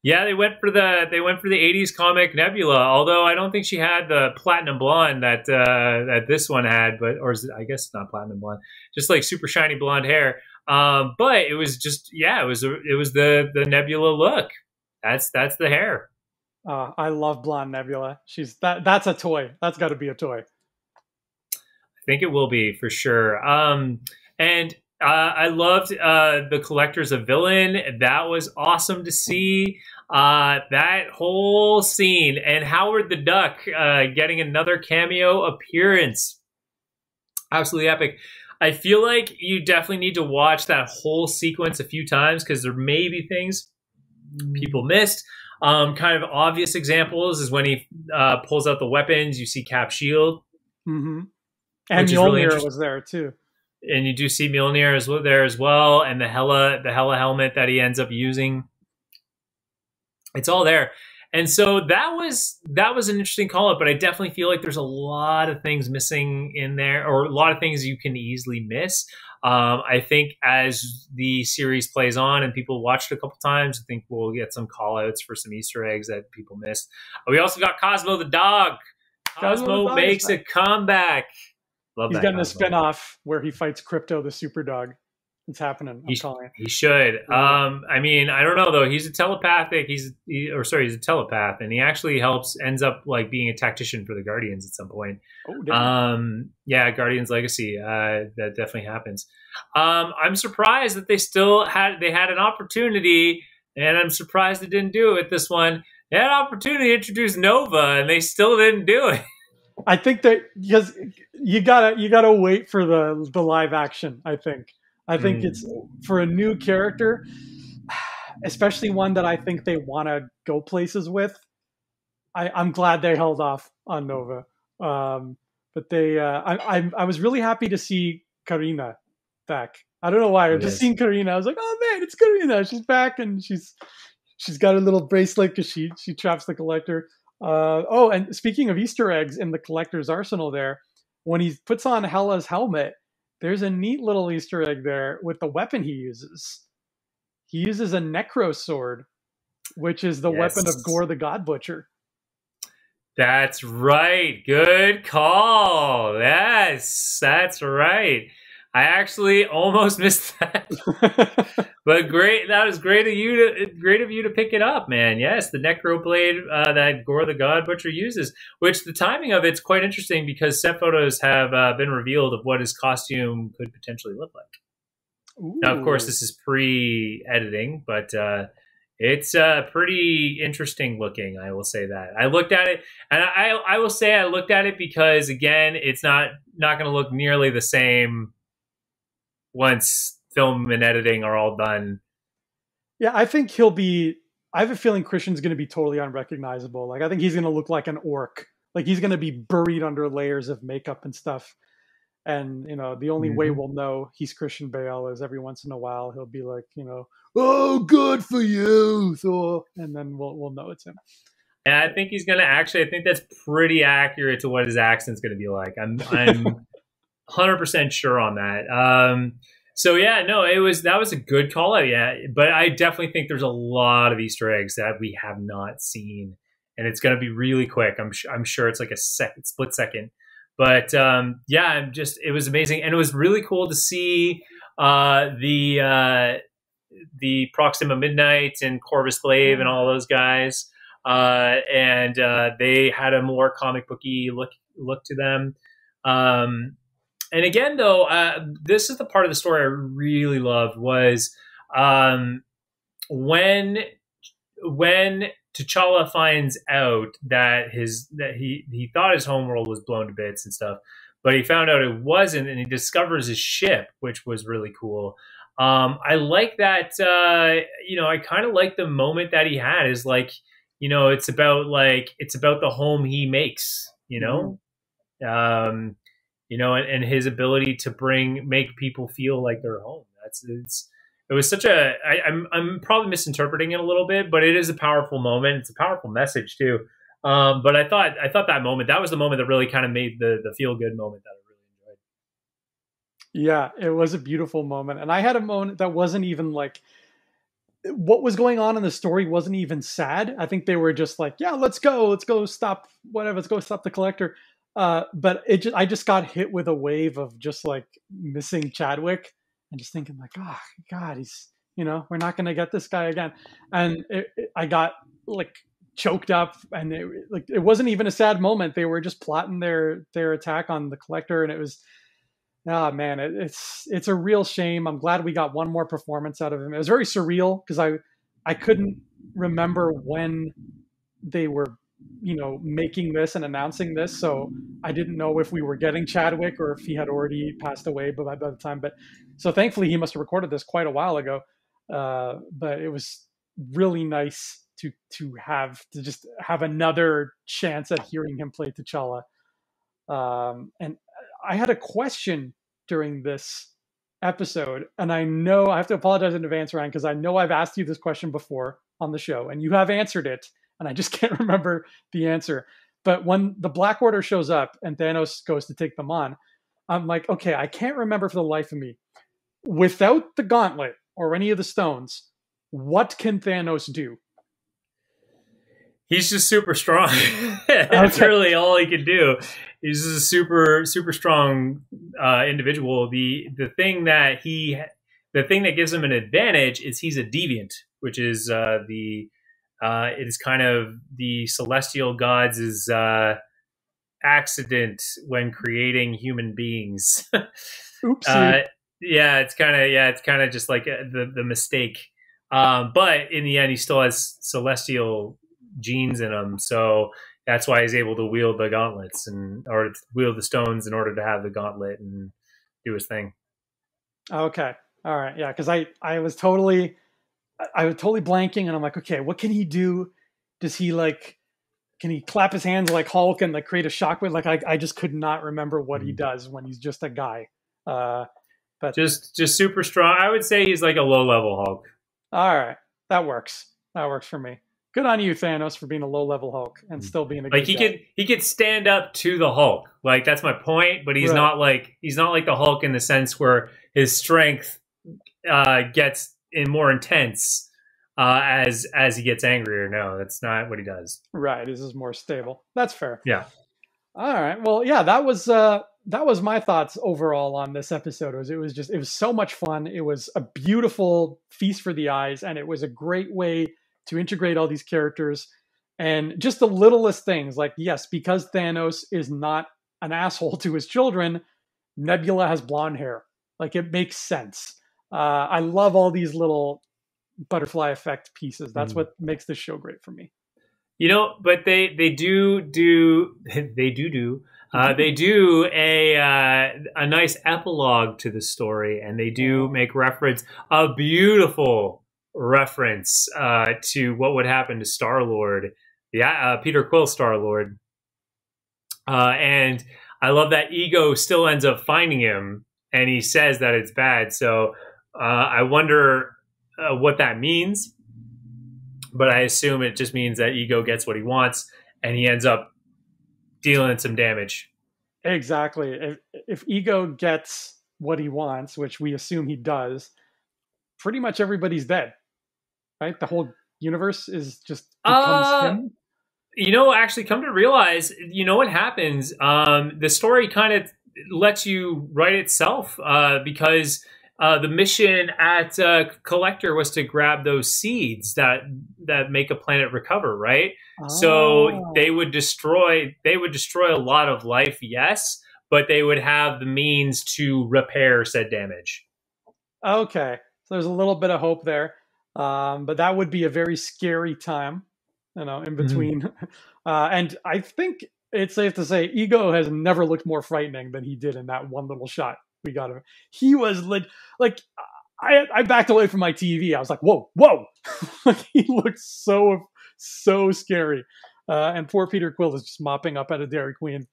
Yeah, they went for the they went for the eighties comic Nebula. Although I don't think she had the platinum blonde that uh, that this one had, but or is it, I guess not platinum blonde, just like super shiny blonde hair. Um, but it was just yeah, it was a, it was the the Nebula look. That's that's the hair. Uh, I love blonde Nebula. She's that that's a toy. That's got to be a toy. I think it will be for sure. Um, and Uh, I loved uh, the Collector's a villain. That was awesome to see. Uh, that whole scene and Howard the Duck uh, getting another cameo appearance. Absolutely epic. I feel like you definitely need to watch that whole sequence a few times because there may be things people missed. Um, kind of obvious examples is when he uh, pulls out the weapons, you see Cap shield. Mm-hmm. And Mjolnir really was there too. And you do see Mjolnir is there as well. And the Hela, the Hela helmet that he ends up using. It's all there. And so that was that was an interesting call-up, but I definitely feel like there's a lot of things missing in there, or a lot of things you can easily miss. Um, I think as the series plays on and people watch it a couple times, I think we'll get some call-outs for some Easter eggs that people missed. We also got Cosmo the dog. Cosmo, Cosmo the dog makes a comeback. Love He's that getting Cosmo. A spinoff where he fights Crypto the super dog. It's happening. I'm he, calling it. He should. Um, I mean, I don't know though. He's a telepathic. He's he, or sorry, he's a telepath, and he actually helps. Ends up like being a tactician for the Guardians at some point. Oh, um, yeah, Guardians Legacy. Uh, that definitely happens. Um, I'm surprised that they still had they had an opportunity, and I'm surprised they didn't do it. This one, they had an opportunity to introduce Nova, and they still didn't do it. I think that because you gotta you gotta wait for the the live action. I think. I think mm. it's for a new character, especially one that I think they want to go places with. I, I'm glad they held off on Nova, um, but they. Uh, I, I I was really happy to see Karina back. I don't know why. Yes. Just seeing Karina, I was like, oh man, it's Karina. She's back, and she's she's got a little bracelet because she she traps the Collector. Uh, oh, and speaking of Easter eggs in the Collector's arsenal, there when he puts on Hela's helmet. There's a neat little Easter egg there with the weapon he uses. He uses a necro sword, which is the yes. weapon of Gore the God Butcher. That's right. Good call. Yes, that's right. I actually almost missed that. But great, that was great of you to great of you to pick it up, man. Yes, the Necroblade uh, that Gore the God Butcher uses, which the timing of it's quite interesting because set photos have uh, been revealed of what his costume could potentially look like. Ooh. Now, of course, this is pre-editing, but uh, it's uh, pretty interesting looking. I will say that I looked at it, and I I will say I looked at it because again, it's not not going to look nearly the same once. Film and editing are all done. Yeah, I think he'll be. I have a feeling Christian's going to be totally unrecognizable. Like, I think he's going to look like an orc. Like, he's going to be buried under layers of makeup and stuff. And you know, the only mm. way we'll know he's Christian Bale is every once in a while he'll be like, you know, oh, good for you, Thor, and then we'll we'll know it's him. And I think he's going to actually. I think that's pretty accurate to what his accent's going to be like. I'm I'm one hundred percent sure on that. Um, So yeah, no, it was that was a good call out, yeah. But I definitely think there's a lot of Easter eggs that we have not seen, and it's going to be really quick. I'm sh I'm sure it's like a second, split second. But um, yeah, I'm just it was amazing, and it was really cool to see uh, the uh, the Proxima Midnight and Corvus Glaive and all those guys, uh, and uh, they had a more comic booky look look to them. Um, And again, though, uh, this is the part of the story I really loved was um, when when T'Challa finds out that his that he he thought his homeworld was blown to bits and stuff, but he found out it wasn't, and he discovers his ship, which was really cool. Um, I like that. Uh, you know, I kind of like the moment that he had is like, you know, it's about like it's about the home he makes. You know. Mm-hmm. Um, You know, and, and his ability to bring make people feel like they're home. That's it's. It was such a. I, I'm I'm probably misinterpreting it a little bit, but it is a powerful moment. It's a powerful message too. Um, but I thought I thought that moment that was the moment that really kind of made the the feel good moment that I really enjoyed. Yeah, it was a beautiful moment, and I had a moment that wasn't even like. What was going on in the story wasn't even sad. I think they were just like, yeah, let's go, let's go stop whatever, let's go stop the Collector. Uh, but it just, I just got hit with a wave of just like missing Chadwick and just thinking like, oh God, he's, you know, we're not going to get this guy again. And it, it, I got like choked up and it, like, it wasn't even a sad moment. They were just plotting their, their attack on the Collector. And it was, Ah, oh, man, it, it's it's a real shame. I'm glad we got one more performance out of him. It was very surreal because I I couldn't remember when they were, you know, making this and announcing this. So I didn't know if we were getting Chadwick or if he had already passed away by, by the time. But so thankfully he must have recorded this quite a while ago. Uh, but it was really nice to to have to just have another chance at hearing him play T'Challa. Um, and I had a question during this episode, and I know I have to apologize in advance, Ryan, because I know I've asked you this question before on the show and you have answered it, and I just can't remember the answer. But when the Black Order shows up and Thanos goes to take them on, I'm like, okay, I can't remember for the life of me, without the gauntlet or any of the stones, what can Thanos do? He's just super strong. That's okay. Really all he can do. He's just a super, super strong uh, individual. The the thing that he, the thing that gives him an advantage is he's a deviant, which is uh, the, uh, it is kind of the celestial gods' uh, accident when creating human beings. Oopsie. Uh, yeah, it's kind of yeah, it's kind of just like a, the the mistake. Um, but in the end, he still has celestial genes in him, so that's why he's able to wield the gauntlets and or wield the stones in order to have the gauntlet and do his thing. Okay, all right, yeah, because I I was totally I was totally blanking, and I'm like, okay, what can he do? Does he like can he clap his hands like Hulk and like create a shockwave? Like I I just could not remember what he does when he's just a guy. Uh, but just just super strong. I would say he's like a low level Hulk. All right, that works. That works for me. Good on you, Thanos, for being a low-level Hulk and still being a good like he guy. could he could stand up to the Hulk. Like that's my point, but he's right. not like he's not like the Hulk in the sense where his strength uh, gets in more intense uh, as as he gets angrier. No, that's not what he does. Right, this is more stable. That's fair. Yeah. All right. Well, yeah, that was uh, that was my thoughts overall on this episode. It was it was just it was so much fun. It was a beautiful feast for the eyes, and it was a great way to integrate all these characters, and just the littlest things like, yes, because Thanos is not an asshole to his children, Nebula has blonde hair. Like it makes sense. Uh, I love all these little butterfly effect pieces. That's mm. what makes this show great for me. You know, but they, they do do, they do do, uh, they do a, uh, a nice epilogue to the story, and they do make reference, a beautiful reference uh to what would happen to Star-Lord, the uh, Peter Quill Star-Lord, uh and I love that Ego still ends up finding him, and he says that it's bad. So uh I wonder uh, what that means, but I assume it just means that Ego gets what he wants and he ends up dealing some damage. Exactly. If, if Ego gets what he wants, which we assume he does, pretty much everybody's dead. Right? The whole universe is just becomes uh, him. You know, actually come to realize, you know what happens? Um, the story kind of lets you write itself uh, because uh, the mission at uh, Collector was to grab those seeds that that make a planet recover, right? Oh. So they would destroy they would destroy a lot of life, yes, but they would have the means to repair said damage. Okay. So there's a little bit of hope there. Um, but that would be a very scary time, you know, in between. Mm. Uh, and I think it's safe to say Ego has never looked more frightening than he did in that one little shot we got him. He was like, like I, I backed away from my T V. I was like, whoa, whoa. Like, he looked so, so scary. Uh, and poor Peter Quill is just mopping up at a Dairy Queen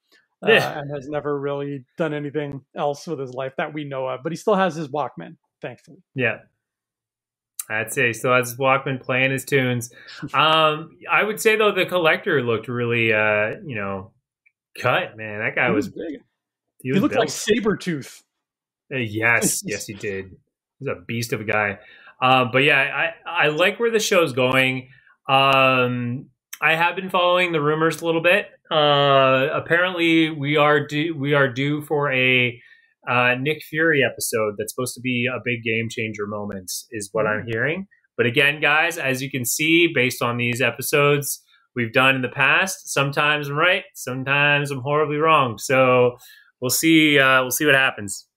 uh, yeah. and has never really done anything else with his life that we know of. But he still has his Walkman, thankfully. Yeah. I'd say so. That's Walkman playing his tunes. Um, I would say though, the Collector looked really, uh, you know, cut, man. That guy he was, was big. He, was he looked built. like Sabretooth. Uh, yes, yes, he did. He's a beast of a guy. Uh, but yeah, I I like where the show's going. Um, I have been following the rumors a little bit. Uh, apparently, we are due, we are due for a Uh, Nick Fury episode that's supposed to be a big game changer moment is what I'm hearing. But again, guys, as you can see, based on these episodes we've done in the past, sometimes I'm right, sometimes I'm horribly wrong. So we'll see. Uh, we'll see what happens.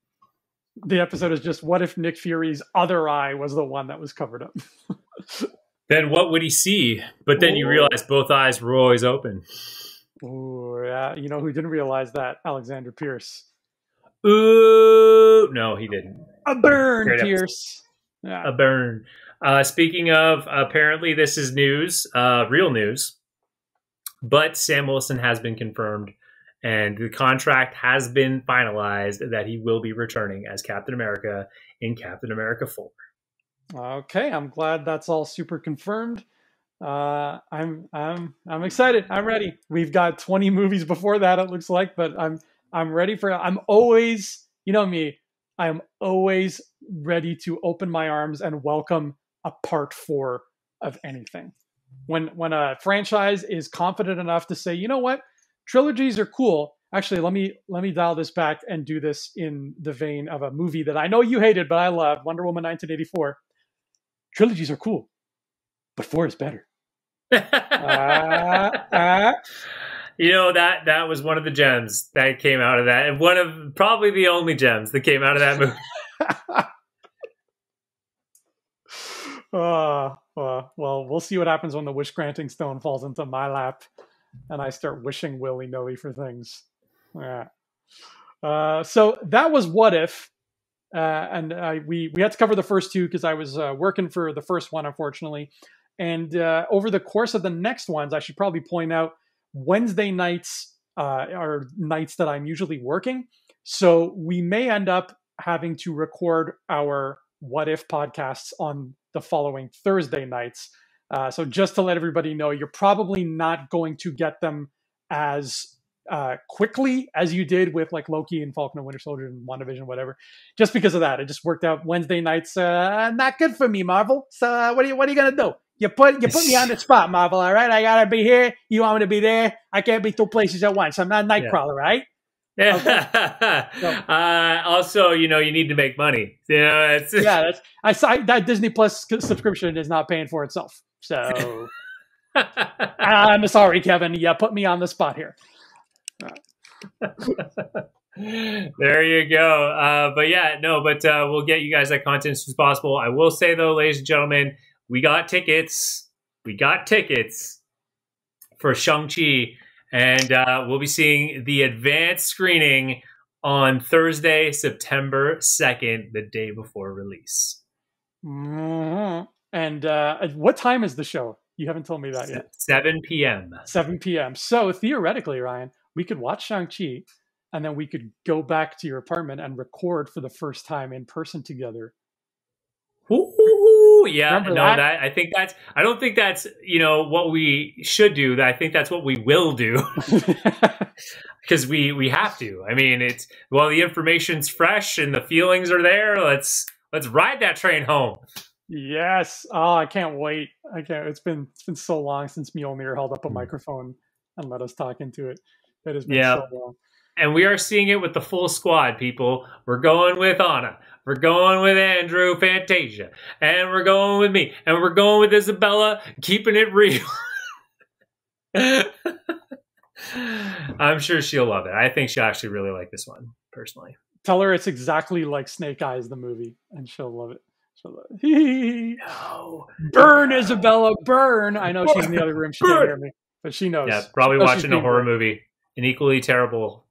the episode is just, what if Nick Fury's other eye was the one that was covered up? Then what would he see? But then Ooh. You realize both eyes were always open. Ooh, yeah. You know who didn't realize that? Alexander Pierce. Ooh, no, he didn't. A burn, Great Pierce. Yeah. A burn. Uh, speaking of, apparently this is news, uh, real news, but Sam Wilson has been confirmed and the contract has been finalized that he will be returning as Captain America in Captain America four. Okay, I'm glad that's all super confirmed. Uh, I'm I'm I'm excited. I'm ready. We've got twenty movies before that, it looks like, but I'm I'm ready for. I'm always, you know me, I'm always ready to open my arms and welcome a part four of anything. When when a franchise is confident enough to say, you know what, trilogies are cool. Actually, let me let me dial this back and do this in the vein of a movie that I know you hated, but I love, Wonder Woman nineteen eighty-four. Trilogies are cool, but four is better. uh, uh. You know, that that was one of the gems that came out of that, and one of probably the only gems that came out of that movie. uh, uh, well, we'll see what happens when the wish granting stone falls into my lap and I start wishing willy-nilly for things. Yeah. Uh, so that was What If. Uh, and uh, we, we had to cover the first two because I was uh, working for the first one, unfortunately. And uh, over the course of the next ones, I should probably point out Wednesday nights uh, are nights that I'm usually working. So we may end up having to record our What If podcasts on the following Thursday nights. Uh, so just to let everybody know, you're probably not going to get them as uh, quickly as you did with like Loki and Falcon and Winter Soldier and WandaVision, whatever, just because of that. It just worked out. Wednesday nights, uh, not good for me, Marvel. So uh, what are you, what are you going to do? You put, you put me on the spot, Marvel. All right. I got to be here. You want me to be there. I can't be two places at once. I'm not Nightcrawler, yeah. Right? Yeah. Okay. So, uh, also, you know, you need to make money. You know, it's yeah. That's, I saw that Disney Plus subscription is not paying for itself. So I'm sorry, Kevin. Yeah, put me on the spot here. There you go. Uh, but yeah, no, but uh, we'll get you guys that content as soon as possible. I will say, though, ladies and gentlemen, we got tickets. We got tickets for Shang-Chi. And uh, we'll be seeing the advanced screening on Thursday, September second, the day before release. Mm-hmm. And uh, what time is the show? You haven't told me that yet. seven p m seven p m So theoretically, Ryan, we could watch Shang-Chi and then we could go back to your apartment and record for the first time in person together. Ooh, yeah. Remember no, that? that I think that's, I don't think that's, you know, what we should do. I think that's what we will do because we, we have to. I mean, it's, while well, the information's fresh and the feelings are there, let's, let's ride that train home. Yes. Oh, I can't wait. I can't. It's been, it's been so long since Mjolnir held up a microphone and let us talk into it. It has been yeah. so long. And we are seeing it with the full squad, people. We're going with Anna. We're going with Andrew Fantasia. And we're going with me. And we're going with Isabella, keeping it real. I'm sure she'll love it. I think she'll actually really like this one, personally. Tell her it's exactly like Snake Eyes, the movie, and she'll love it. No. Burn, Isabella, burn. I know she's in the other room. She can't hear me, but she knows. Yeah, probably knows watching a horror movie. An equally terrible,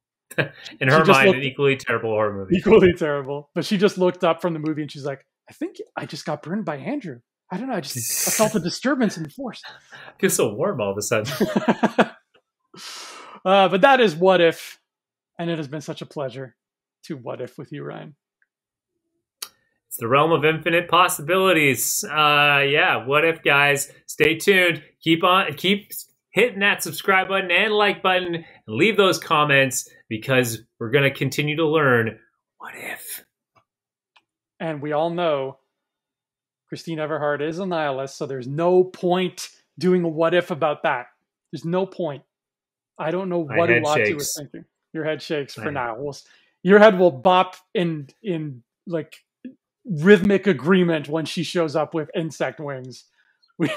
in her mind, an equally terrible horror movie. Equally terrible. But she just looked up from the movie and she's like, I think I just got burned by Andrew. I don't know. I just I felt a disturbance in the force. I feel so warm all of a sudden. uh, but that is What If. And it has been such a pleasure to What If with you, Ryan. It's the realm of infinite possibilities. Uh, yeah, What If, guys. Stay tuned. Keep on, keep hitting that subscribe button and like button, and leave those comments because we're going to continue to learn what if. And we all know Christine Everhart is a nihilist, so there's no point doing a what if about that. There's no point. I don't know what Uatu was thinking. Your head shakes for now. We'll, your head will bop in in like rhythmic agreement when she shows up with insect wings. We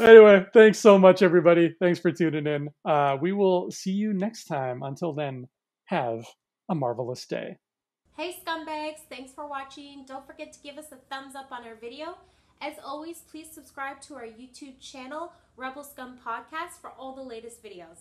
Anyway, thanks so much, everybody. Thanks for tuning in. Uh, we will see you next time. Until then, have a marvelous day. Hey scumbags, thanks for watching. Don't forget to give us a thumbs up on our video. As always, please subscribe to our YouTube channel, Rebel Scum Podcast, for all the latest videos.